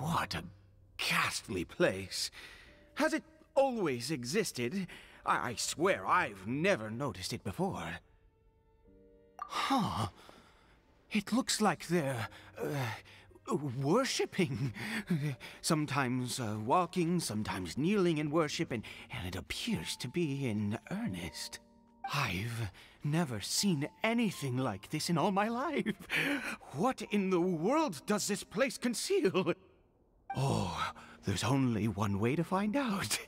What a ghastly place. Has it always existed? I, I swear I've never noticed it before. Huh. It looks like they're uh, worshipping. Sometimes uh, walking, sometimes kneeling in worship, and, and it appears to be in earnest. I've never seen anything like this in all my life. What in the world does this place conceal? Oh, There's only one way to find out.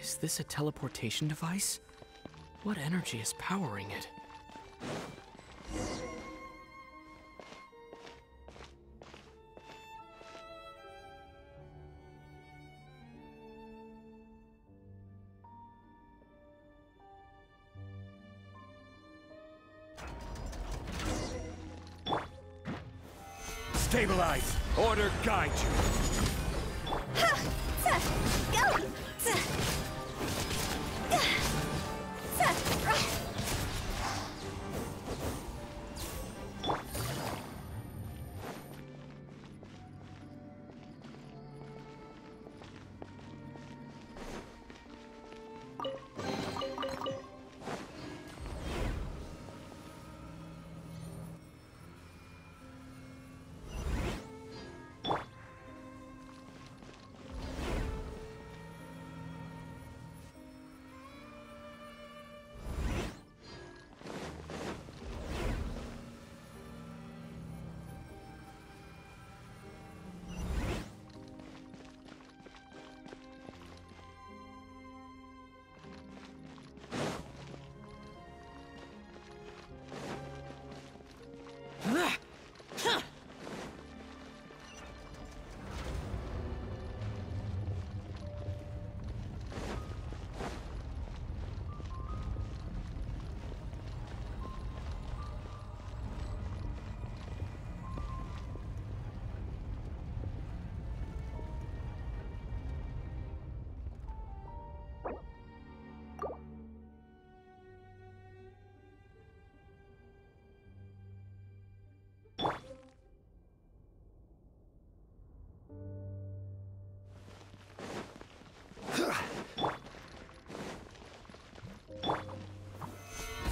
Is this a teleportation device? What energy is powering it? Stabilize! Order guide you! Ha! Go!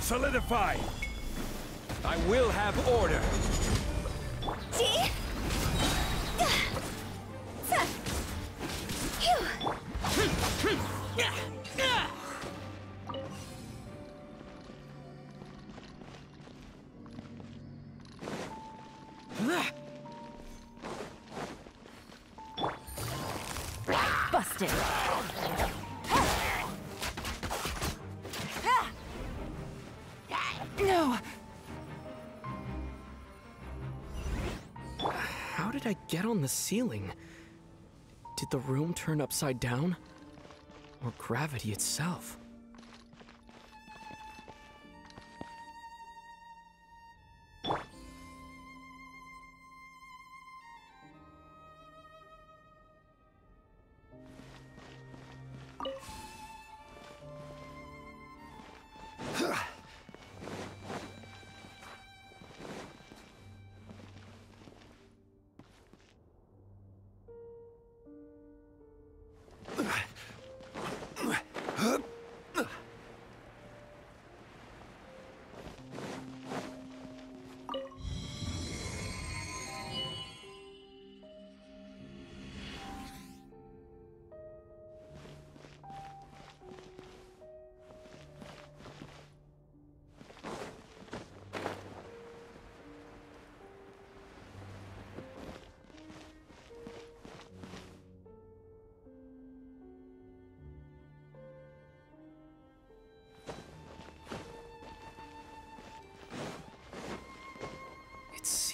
Solidify! I will have order! I get on the ceiling? Did the room turn upside down? Or gravity itself?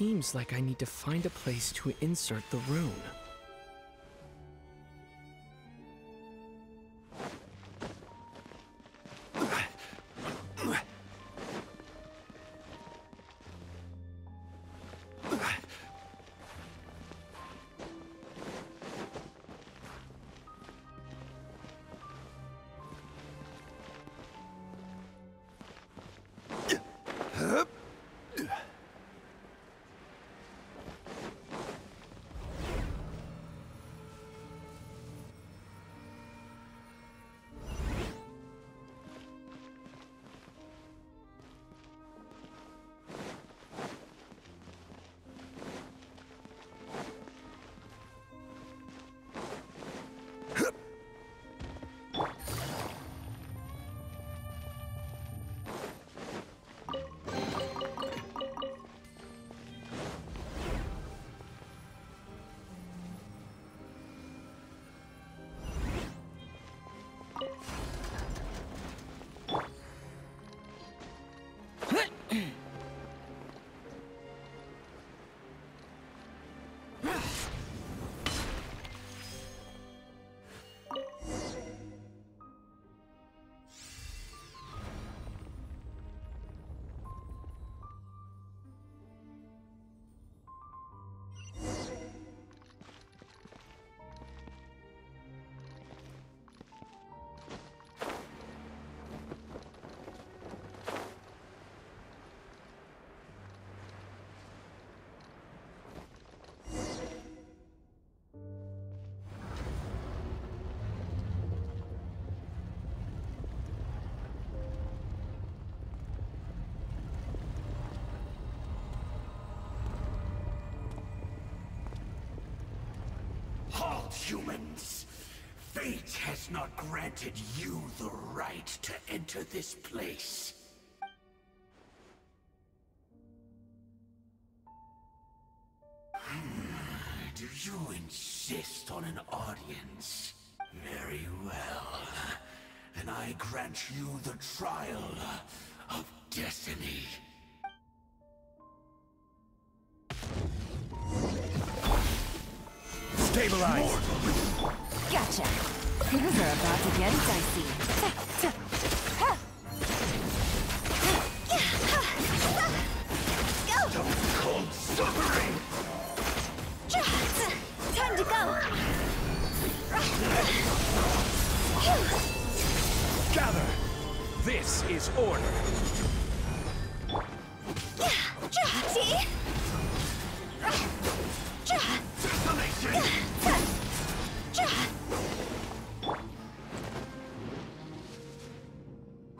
seems like I need to find a place to insert the rune. Humans, fate has not granted you the right to enter this place. Hmm, do you insist on an audience? Very well, then I grant you the trial of destiny. Stabilize! Gotcha! Things are about to get dicey. Go! Don't call suffering! Time to go! Gather! This is order!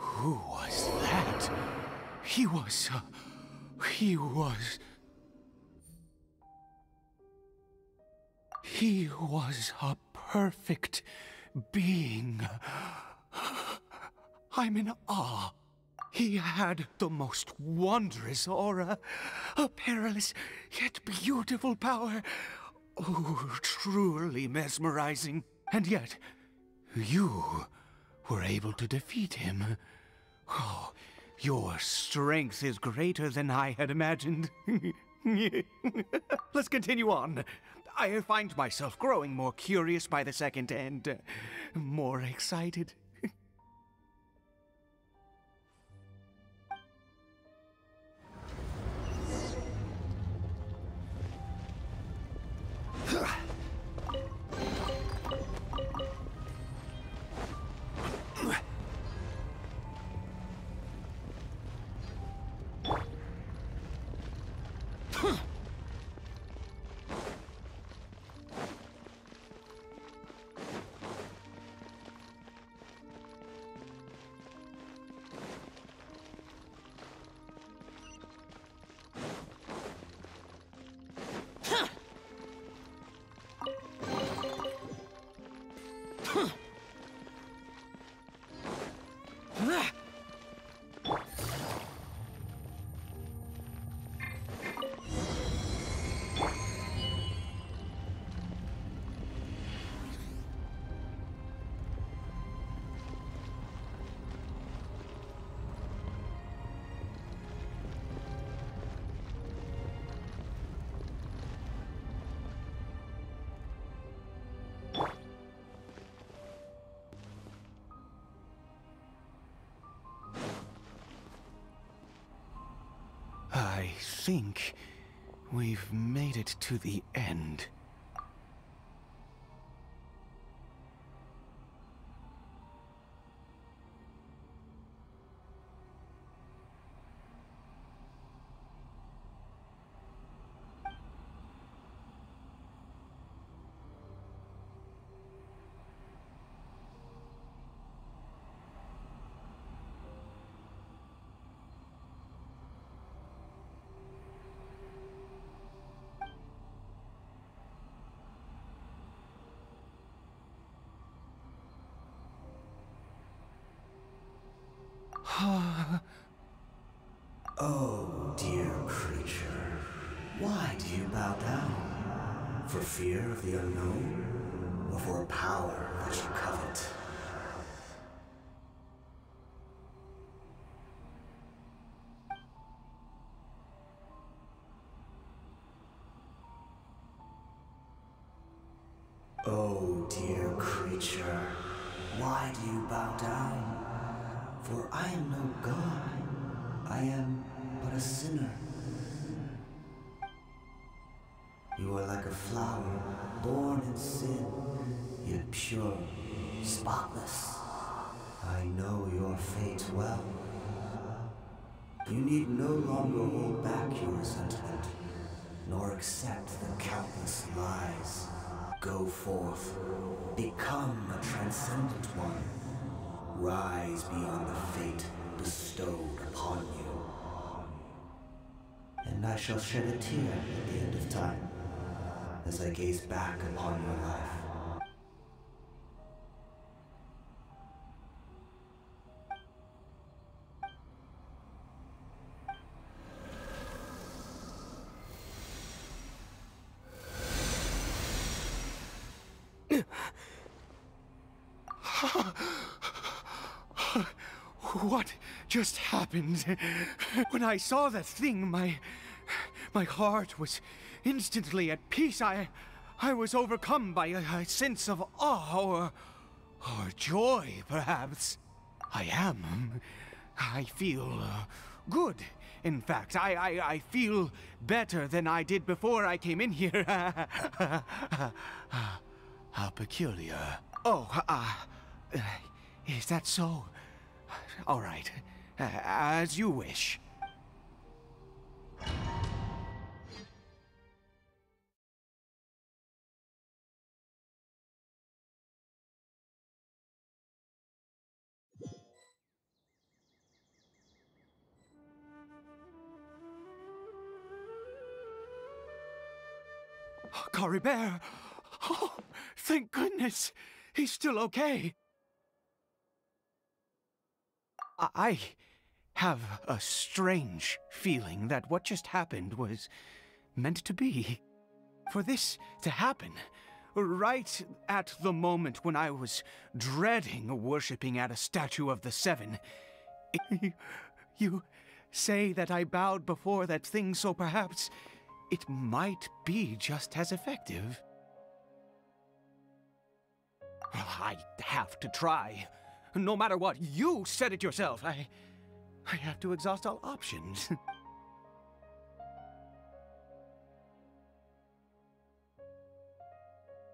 Who was that? He was... Uh, he was... He was a perfect being. I'm in awe. He had the most wondrous aura, a perilous yet beautiful power. Oh, truly mesmerizing. And yet, you were able to defeat him. Oh, your strength is greater than I had imagined. Let's continue on. I find myself growing more curious by the second and uh, more excited. I think we've made it to the end. Oh, dear creature, why do you bow down? For fear of the unknown, or for a power that you covet? Oh, dear creature, why do you bow down? For I am no god, I am but a sinner. You are like a flower, born in sin, yet pure, spotless. I know your fate well. You need no longer hold back your resentment, nor accept the countless lies. Go forth, become a transcendent one. Rise beyond the fate bestowed upon you. And I shall shed a tear at the end of time, as I gaze back upon your life. Just happened. When I saw that thing, my my heart was instantly at peace. I I was overcome by a, a sense of awe or or joy, perhaps. I am. I feel uh, good. In fact, I, I I feel better than I did before I came in here. How peculiar. Oh, uh, uh, is that so? All right. As you wish. Caribert! Oh, thank goodness! He's still okay! I... have a strange feeling that what just happened was meant to be. For this to happen, right at the moment when I was dreading worshipping at a statue of the Seven, it, you say that I bowed before that thing, so perhaps it might be just as effective. I have to try. No matter what, you said it yourself. I... I have to exhaust all options.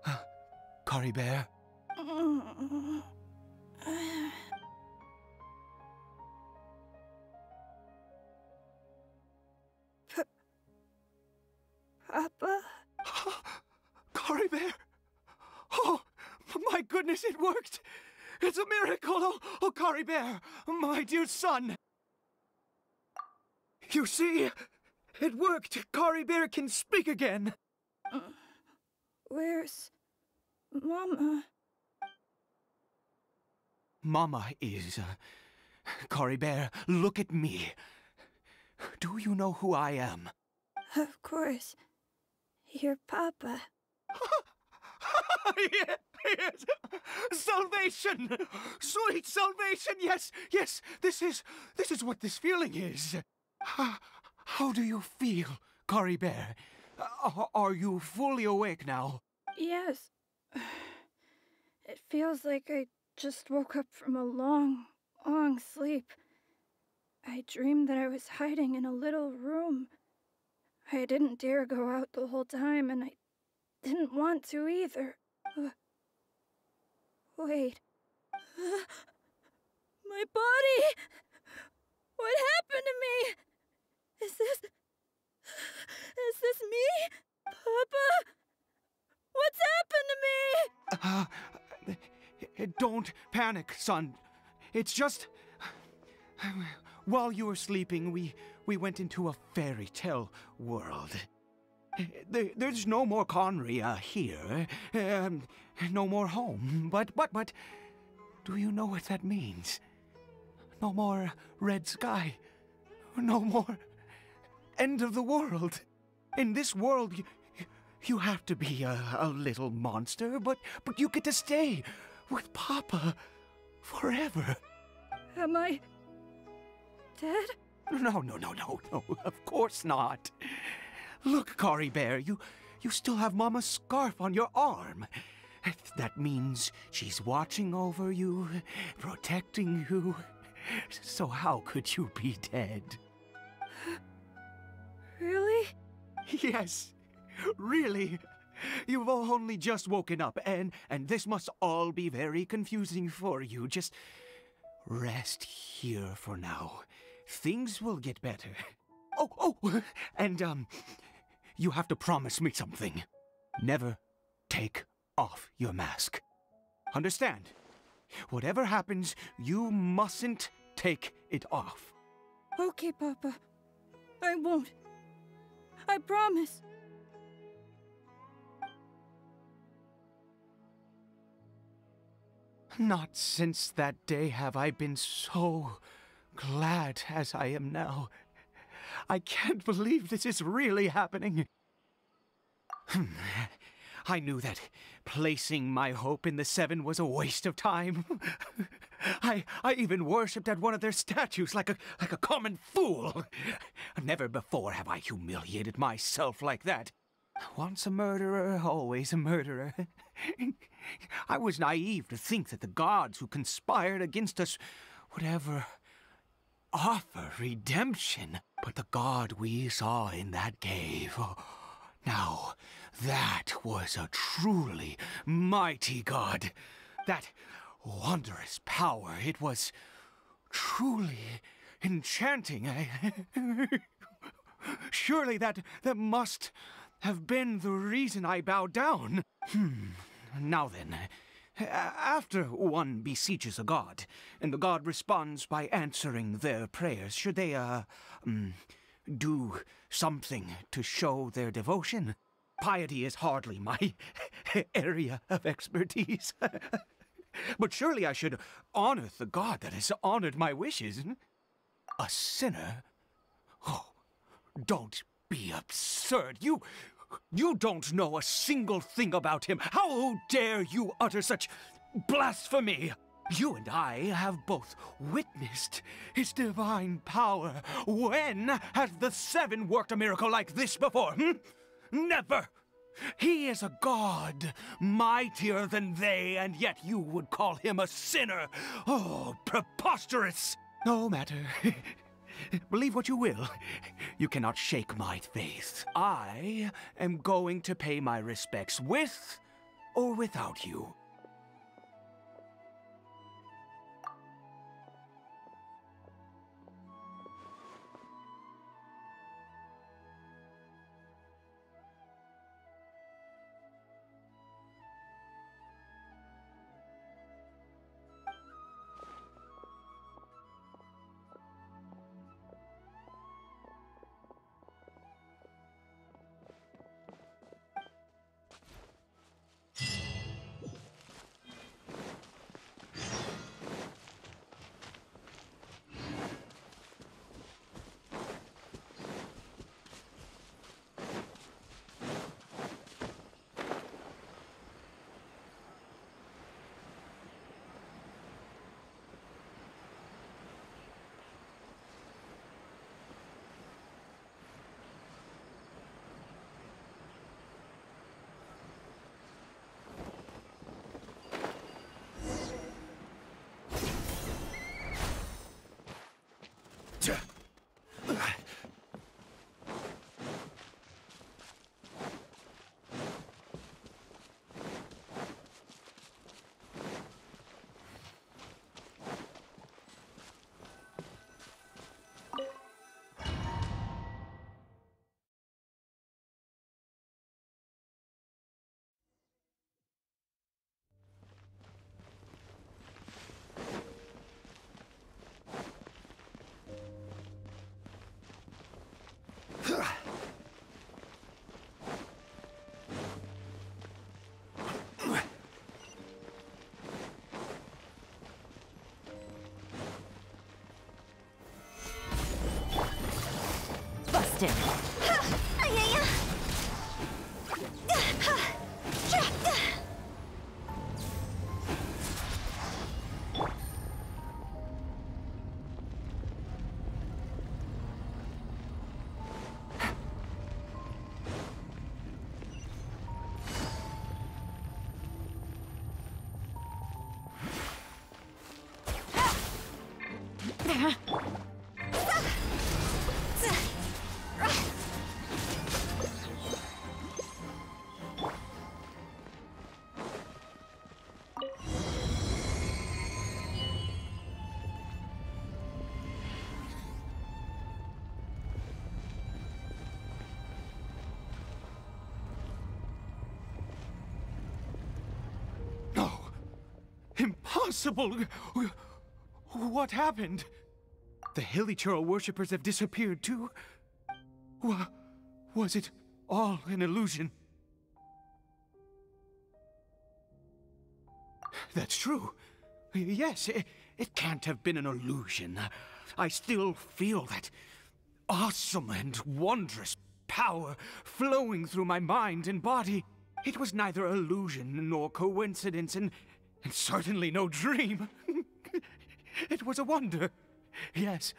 uh, Caribert? Mm-hmm. Papa? Oh, Caribert! Oh, my goodness, it worked! It's a miracle! Oh, oh Caribert, my dear son! You see, it worked. Caribert can speak again. Uh, where's Mama? Mama is... Uh, Caribert, look at me. Do you know who I am? Of course. Your Papa. Yes, yes. Salvation! Sweet salvation! Yes, yes, this is... this is what this feeling is. How, how do you feel, Caribert? Are, are you fully awake now? Yes. It feels like I just woke up from a long, long sleep. I I dreamed that I was hiding in a little room. I didn't dare go out the whole time, and I didn't want to either. Uh, wait. Uh, my body! What happened to me? Is this... Is this me? Papa? What's happened to me? Uh, don't panic, son. It's just... While you were sleeping, we, we went into a fairy tale world. There, there's no more Khaenri'ah here, um, no more home, but, but, but, do you know what that means? No more red sky, no more end of the world. In this world, you, you have to be a, a little monster, but, but you get to stay with Papa forever. Am I... dead? No, no, no, no, no, of course not. Look, Caribert, you, you still have Mama's scarf on your arm. That means she's watching over you, protecting you. So how could you be dead? Really? Yes, really. You've only just woken up, and, and this must all be very confusing for you. Just rest here for now. Things will get better. Oh, oh, and, um, you have to promise me something. Never take off your mask. Understand? Whatever happens, you mustn't take it off. Okay, Papa. I won't. I promise. Not since that day have I been so glad as I am now. I can't believe this is really happening. I knew that placing my hope in the Seven was a waste of time. I I even worshipped at one of their statues like a like a common fool. Never before have I humiliated myself like that. Once a murderer, always a murderer. I was naive to think that the gods who conspired against us would ever offer redemption. But the god we saw in that cave, oh, now that was a truly mighty god. That wondrous power, it was truly enchanting. I Surely that, that must have been the reason I bowed down. Hmm. Now then, after one besieges a god, and the god responds by answering their prayers, should they, uh, um, do something to show their devotion? Piety is hardly my area of expertise. But surely I should honor the god that has honored my wishes. A sinner? Oh, don't be absurd. You... You don't know a single thing about him. How dare you utter such blasphemy? You and I have both witnessed his divine power. When has the Seven worked a miracle like this before? Hmm? Never! He is a god, mightier than they, and yet you would call him a sinner. Oh, preposterous! No matter. Believe what you will. You cannot shake my faith. I am going to pay my respects with or without you. Busted. What happened? The Hilichurl worshippers have disappeared too? Was it all an illusion? That's true. Yes, it, it can't have been an illusion. I still feel that awesome and wondrous power flowing through my mind and body. It was neither illusion nor coincidence, and And certainly no dream. It was a wonder. Yes,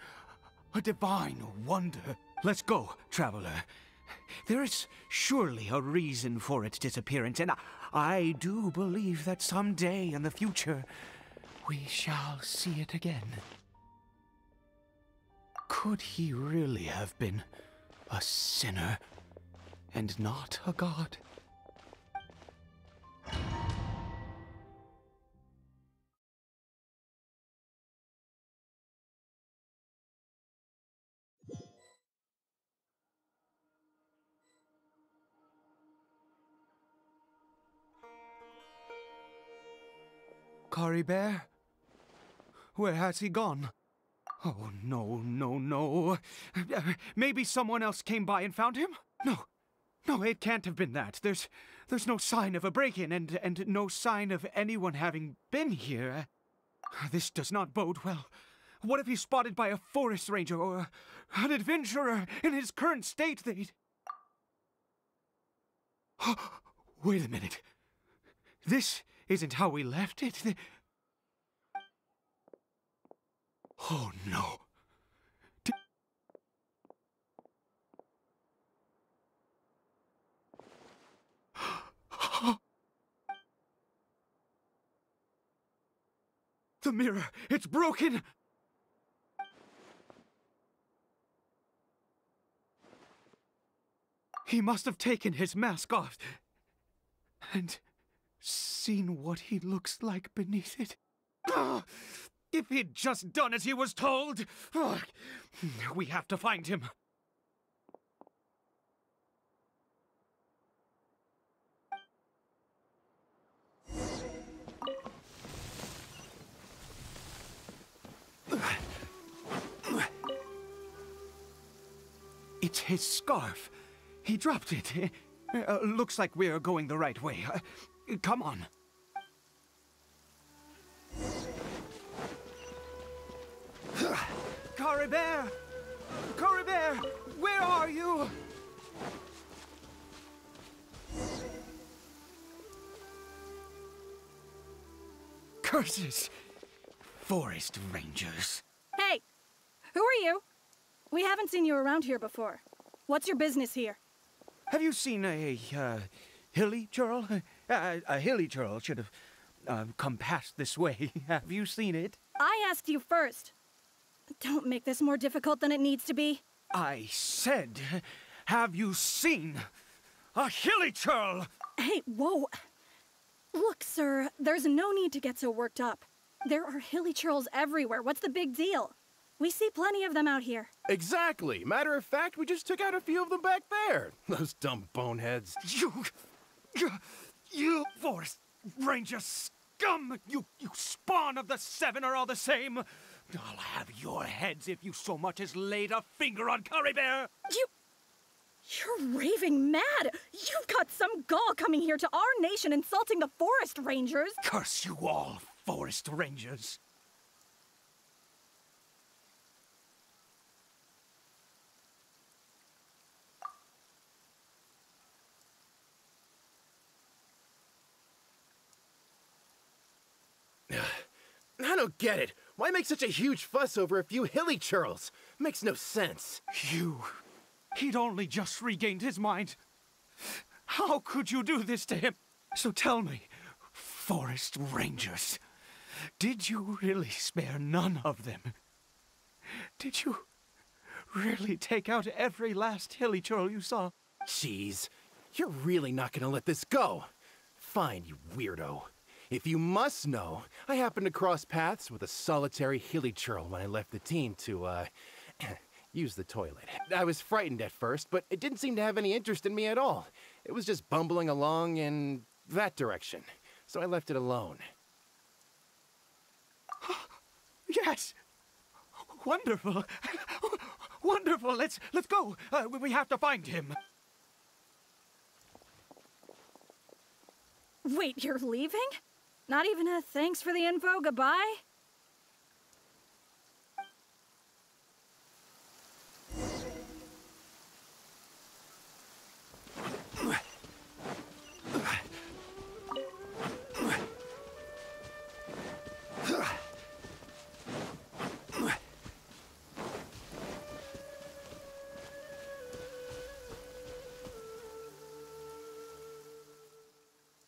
a divine wonder. Let's go, traveler. There is surely a reason for its disappearance, and I, I do believe that someday in the future, we shall see it again. Could he really have been a sinner and not a god? Caribert? Where has he gone? Oh, no, no, no. Maybe someone else came by and found him? No, no, it can't have been that. There's there's no sign of a break-in and, and no sign of anyone having been here. This does not bode well. What if he's spotted by a forest ranger or an adventurer in his current state? They'd... Oh, wait a minute. This... isn't how we left it. The... Oh no. D The mirror, it's broken. He must have taken his mask off and seen what he looks like beneath it. Oh, if he'd just done as he was told! Oh, we have to find him. It's his scarf. He dropped it. Uh, looks like we're going the right way. Uh, Come on. Caribert! Caribert! Where are you? Curses! Forest rangers. Hey! Who are you? We haven't seen you around here before. What's your business here? Have you seen a, uh... Hilichurl? Uh, a Hilichurl should have uh, come past this way. Have you seen it? I asked you first. Don't make this more difficult than it needs to be. I said, have you seen a Hilichurl? Hey, whoa. Look, sir, there's no need to get so worked up. There are Hilichurls everywhere. What's the big deal? We see plenty of them out here. Exactly. Matter of fact, we just took out a few of them back there. Those dumb boneheads. You... You... you forest ranger scum! You... you spawn of the seven are all the same! I'll have your heads if you so much as laid a finger on Caribert! You... You're raving mad! You've got some gall coming here to our nation insulting the forest rangers! Curse you all, forest rangers! I don't get it. Why make such a huge fuss over a few Hilichurls? Makes no sense. You... He'd only just regained his mind. How could you do this to him? So tell me, forest rangers, did you really spare none of them? Did you really take out every last Hilichurl you saw? Jeez, you're really not gonna let this go. Fine, you weirdo. If you must know, I happened to cross paths with a solitary Hilichurl when I left the team to, uh, use the toilet. I was frightened at first, but it didn't seem to have any interest in me at all. It was just bumbling along in that direction, so I left it alone. Yes! Wonderful! Wonderful! Let's, let's go! Uh, we have to find him! Wait, you're leaving? Not even a thanks for the info, goodbye?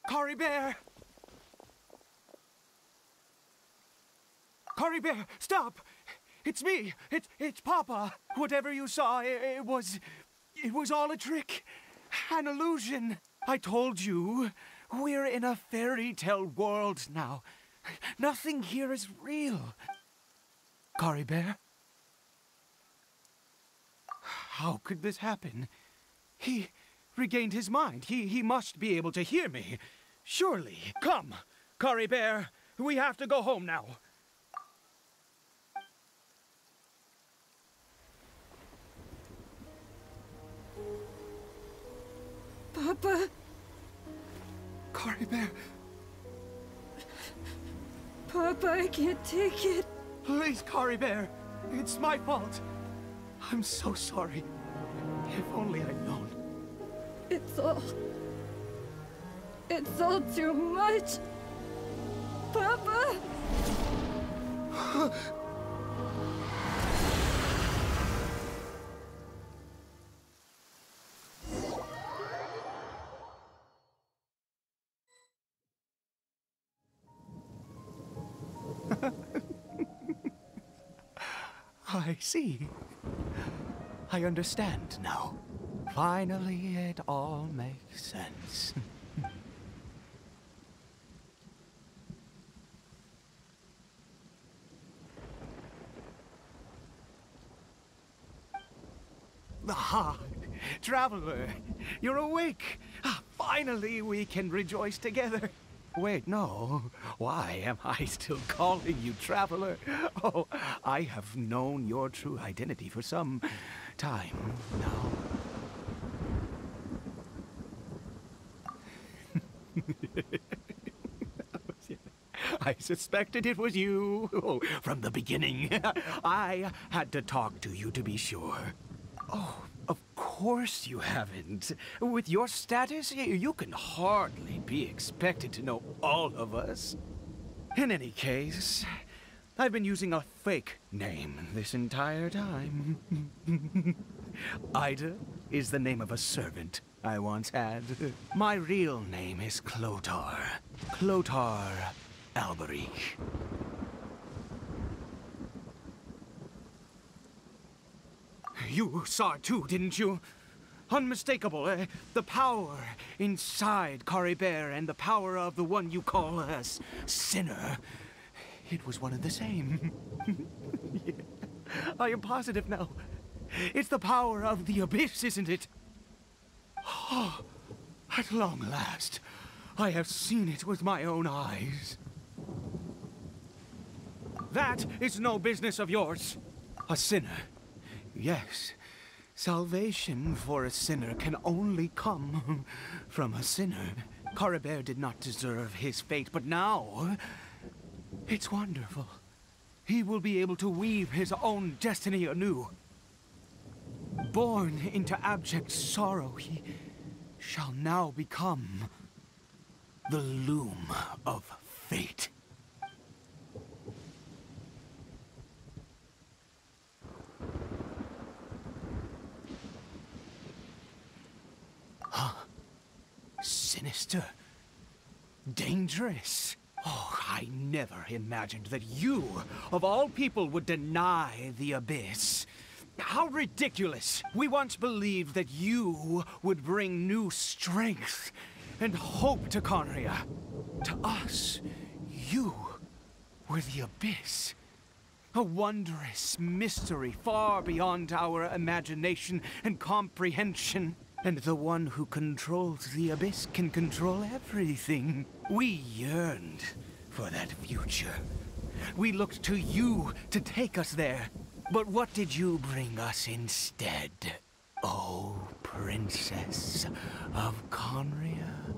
Caribert! Caribert, stop! It's me! It, it's Papa! Whatever you saw, it, it was... It was all a trick. An illusion. I told you, we're in a fairy tale world now. Nothing here is real. Caribert? How could this happen? He regained his mind. He, he must be able to hear me. Surely. Come, Caribert. We have to go home now. Papa. Caribert. Papa, I can't take it. Please, Caribert. It's my fault. I'm so sorry. If only I'd known. It's all... It's all too much! Papa! I see. I understand now. Finally, it all makes sense. Ah, traveler, you're awake. Ah, finally, we can rejoice together. Wait, no. Why am I still calling you traveler? Oh, I have known your true identity for some time now. I suspected it was you oh, from the beginning. I had to talk to you to be sure. Oh, of course you haven't. With your status, you can hardly be expected to know all of us. In any case, I've been using a fake name this entire time. Ida is the name of a servant I once had. My real name is Clothar. Clothar Alberich. You saw it too, didn't you? Unmistakable, eh? The power inside Caribert and the power of the one you call a sinner. It was one and the same. Yeah. I am positive now. It's the power of the Abyss, isn't it? Oh, at long last, I have seen it with my own eyes. That is no business of yours. A sinner. Yes. Salvation for a sinner can only come from a sinner. Caribert did not deserve his fate, but now... it's wonderful. He will be able to weave his own destiny anew. Born into abject sorrow, he shall now become the Loom of Fate. Huh. Sinister. Dangerous. Oh, I never imagined that you, of all people, would deny the Abyss. How ridiculous! We once believed that you would bring new strength and hope to Khaenri'ah. To us, you were the Abyss. A wondrous mystery far beyond our imagination and comprehension. And the one who controls the Abyss can control everything. We yearned for that future. We looked to you to take us there. But what did you bring us instead? Oh, Princess of Khaenri'ah.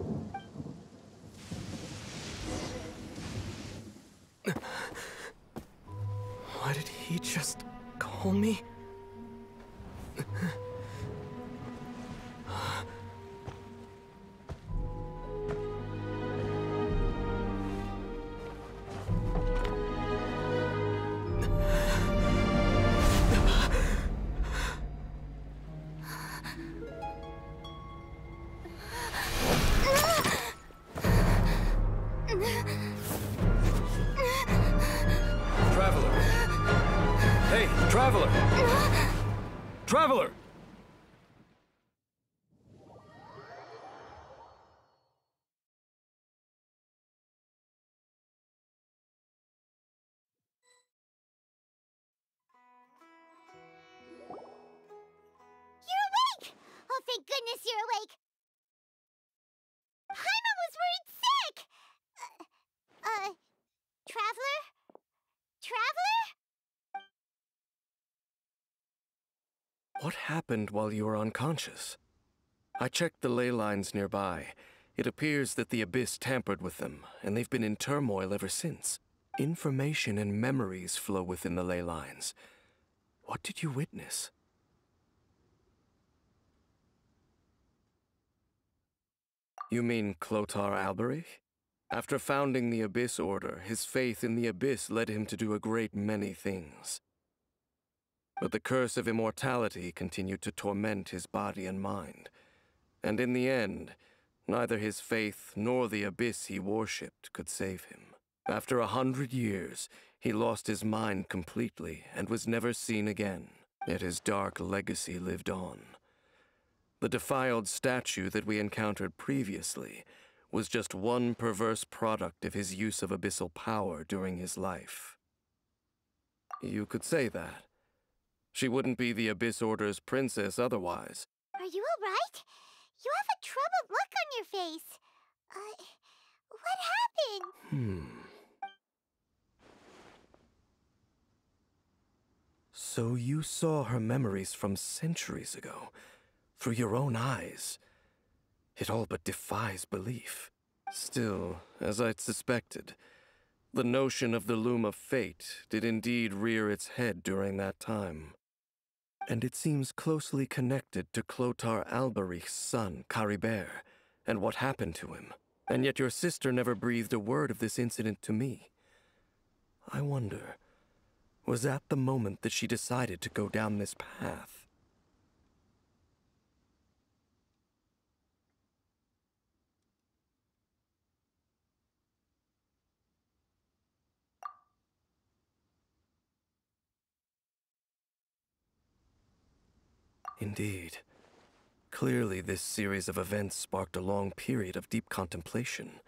What did he just call me? Thank goodness you're awake! Paimon was worried sick! Uh, uh, Traveler? Traveler? What happened while you were unconscious? I checked the ley lines nearby. It appears that the Abyss tampered with them, and they've been in turmoil ever since. Information and memories flow within the ley lines. What did you witness? You mean Clothar Alberich? After founding the Abyss Order, his faith in the Abyss led him to do a great many things. But the curse of immortality continued to torment his body and mind. And in the end, neither his faith nor the Abyss he worshipped could save him. After a hundred years, he lost his mind completely and was never seen again. Yet his dark legacy lived on. The defiled statue that we encountered previously was just one perverse product of his use of abyssal power during his life. You could say that. She wouldn't be the Abyss Order's princess otherwise. Are you all right? You have a troubled look on your face. Uh, what happened? Hmm. So you saw her memories from centuries ago. Through your own eyes. It all but defies belief. Still, as I'd suspected, the notion of the Loom of Fate did indeed rear its head during that time. And it seems closely connected to Clothar Alberich's son, Caribert, and what happened to him. And yet your sister never breathed a word of this incident to me. I wonder, was that the moment that she decided to go down this path? Indeed. Clearly, this series of events sparked a long period of deep contemplation.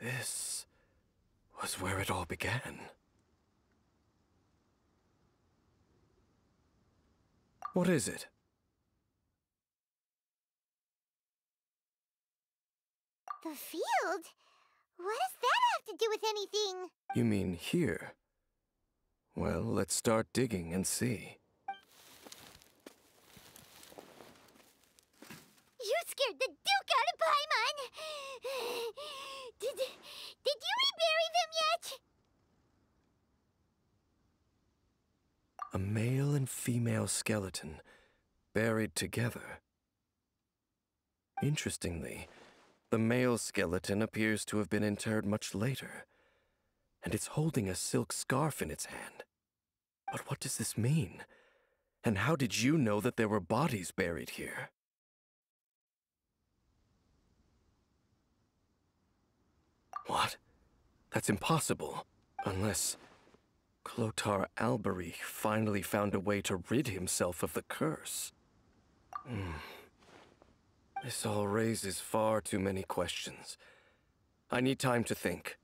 This was where it all began. What is it? The field? What does that have to do with anything? You mean here? Well, let's start digging and see. You scared the Duke out of Paimon! Did, did you rebury them yet? A male and female skeleton, buried together. Interestingly, the male skeleton appears to have been interred much later, and it's holding a silk scarf in its hand. But what does this mean? And how did you know that there were bodies buried here? What? That's impossible. Unless Clothar Alberich finally found a way to rid himself of the curse. Mm. This all raises far too many questions. I need time to think,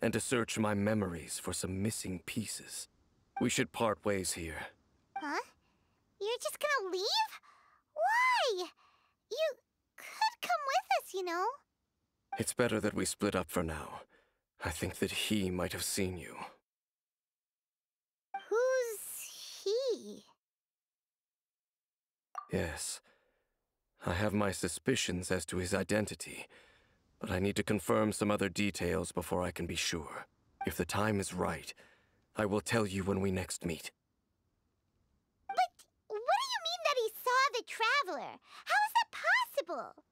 and to search my memories for some missing pieces. We should part ways here. Huh? You're just gonna leave? Why? You could come with us, you know. It's better that we split up for now. I think that he might have seen you. Who's he? Yes. I have my suspicions as to his identity, but I need to confirm some other details before I can be sure. If the time is right, I will tell you when we next meet. But what do you mean that he saw the Traveler? How is that possible?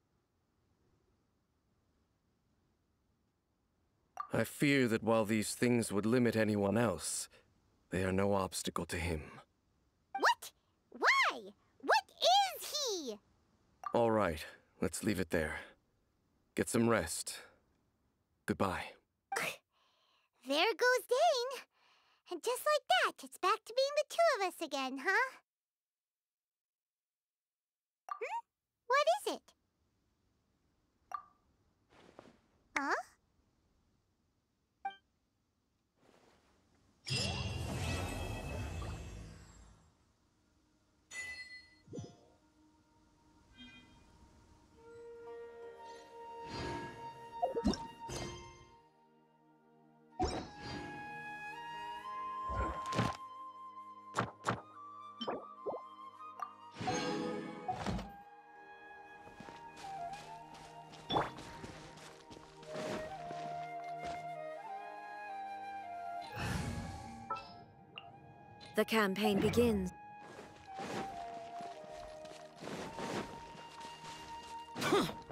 I fear that while these things would limit anyone else, they are no obstacle to him. What? Why? What is he? All right, let's leave it there. Get some rest. Goodbye. There goes Dane. And just like that, it's back to being the two of us again, huh? Hmm? What is it? Huh? The campaign begins. Huh.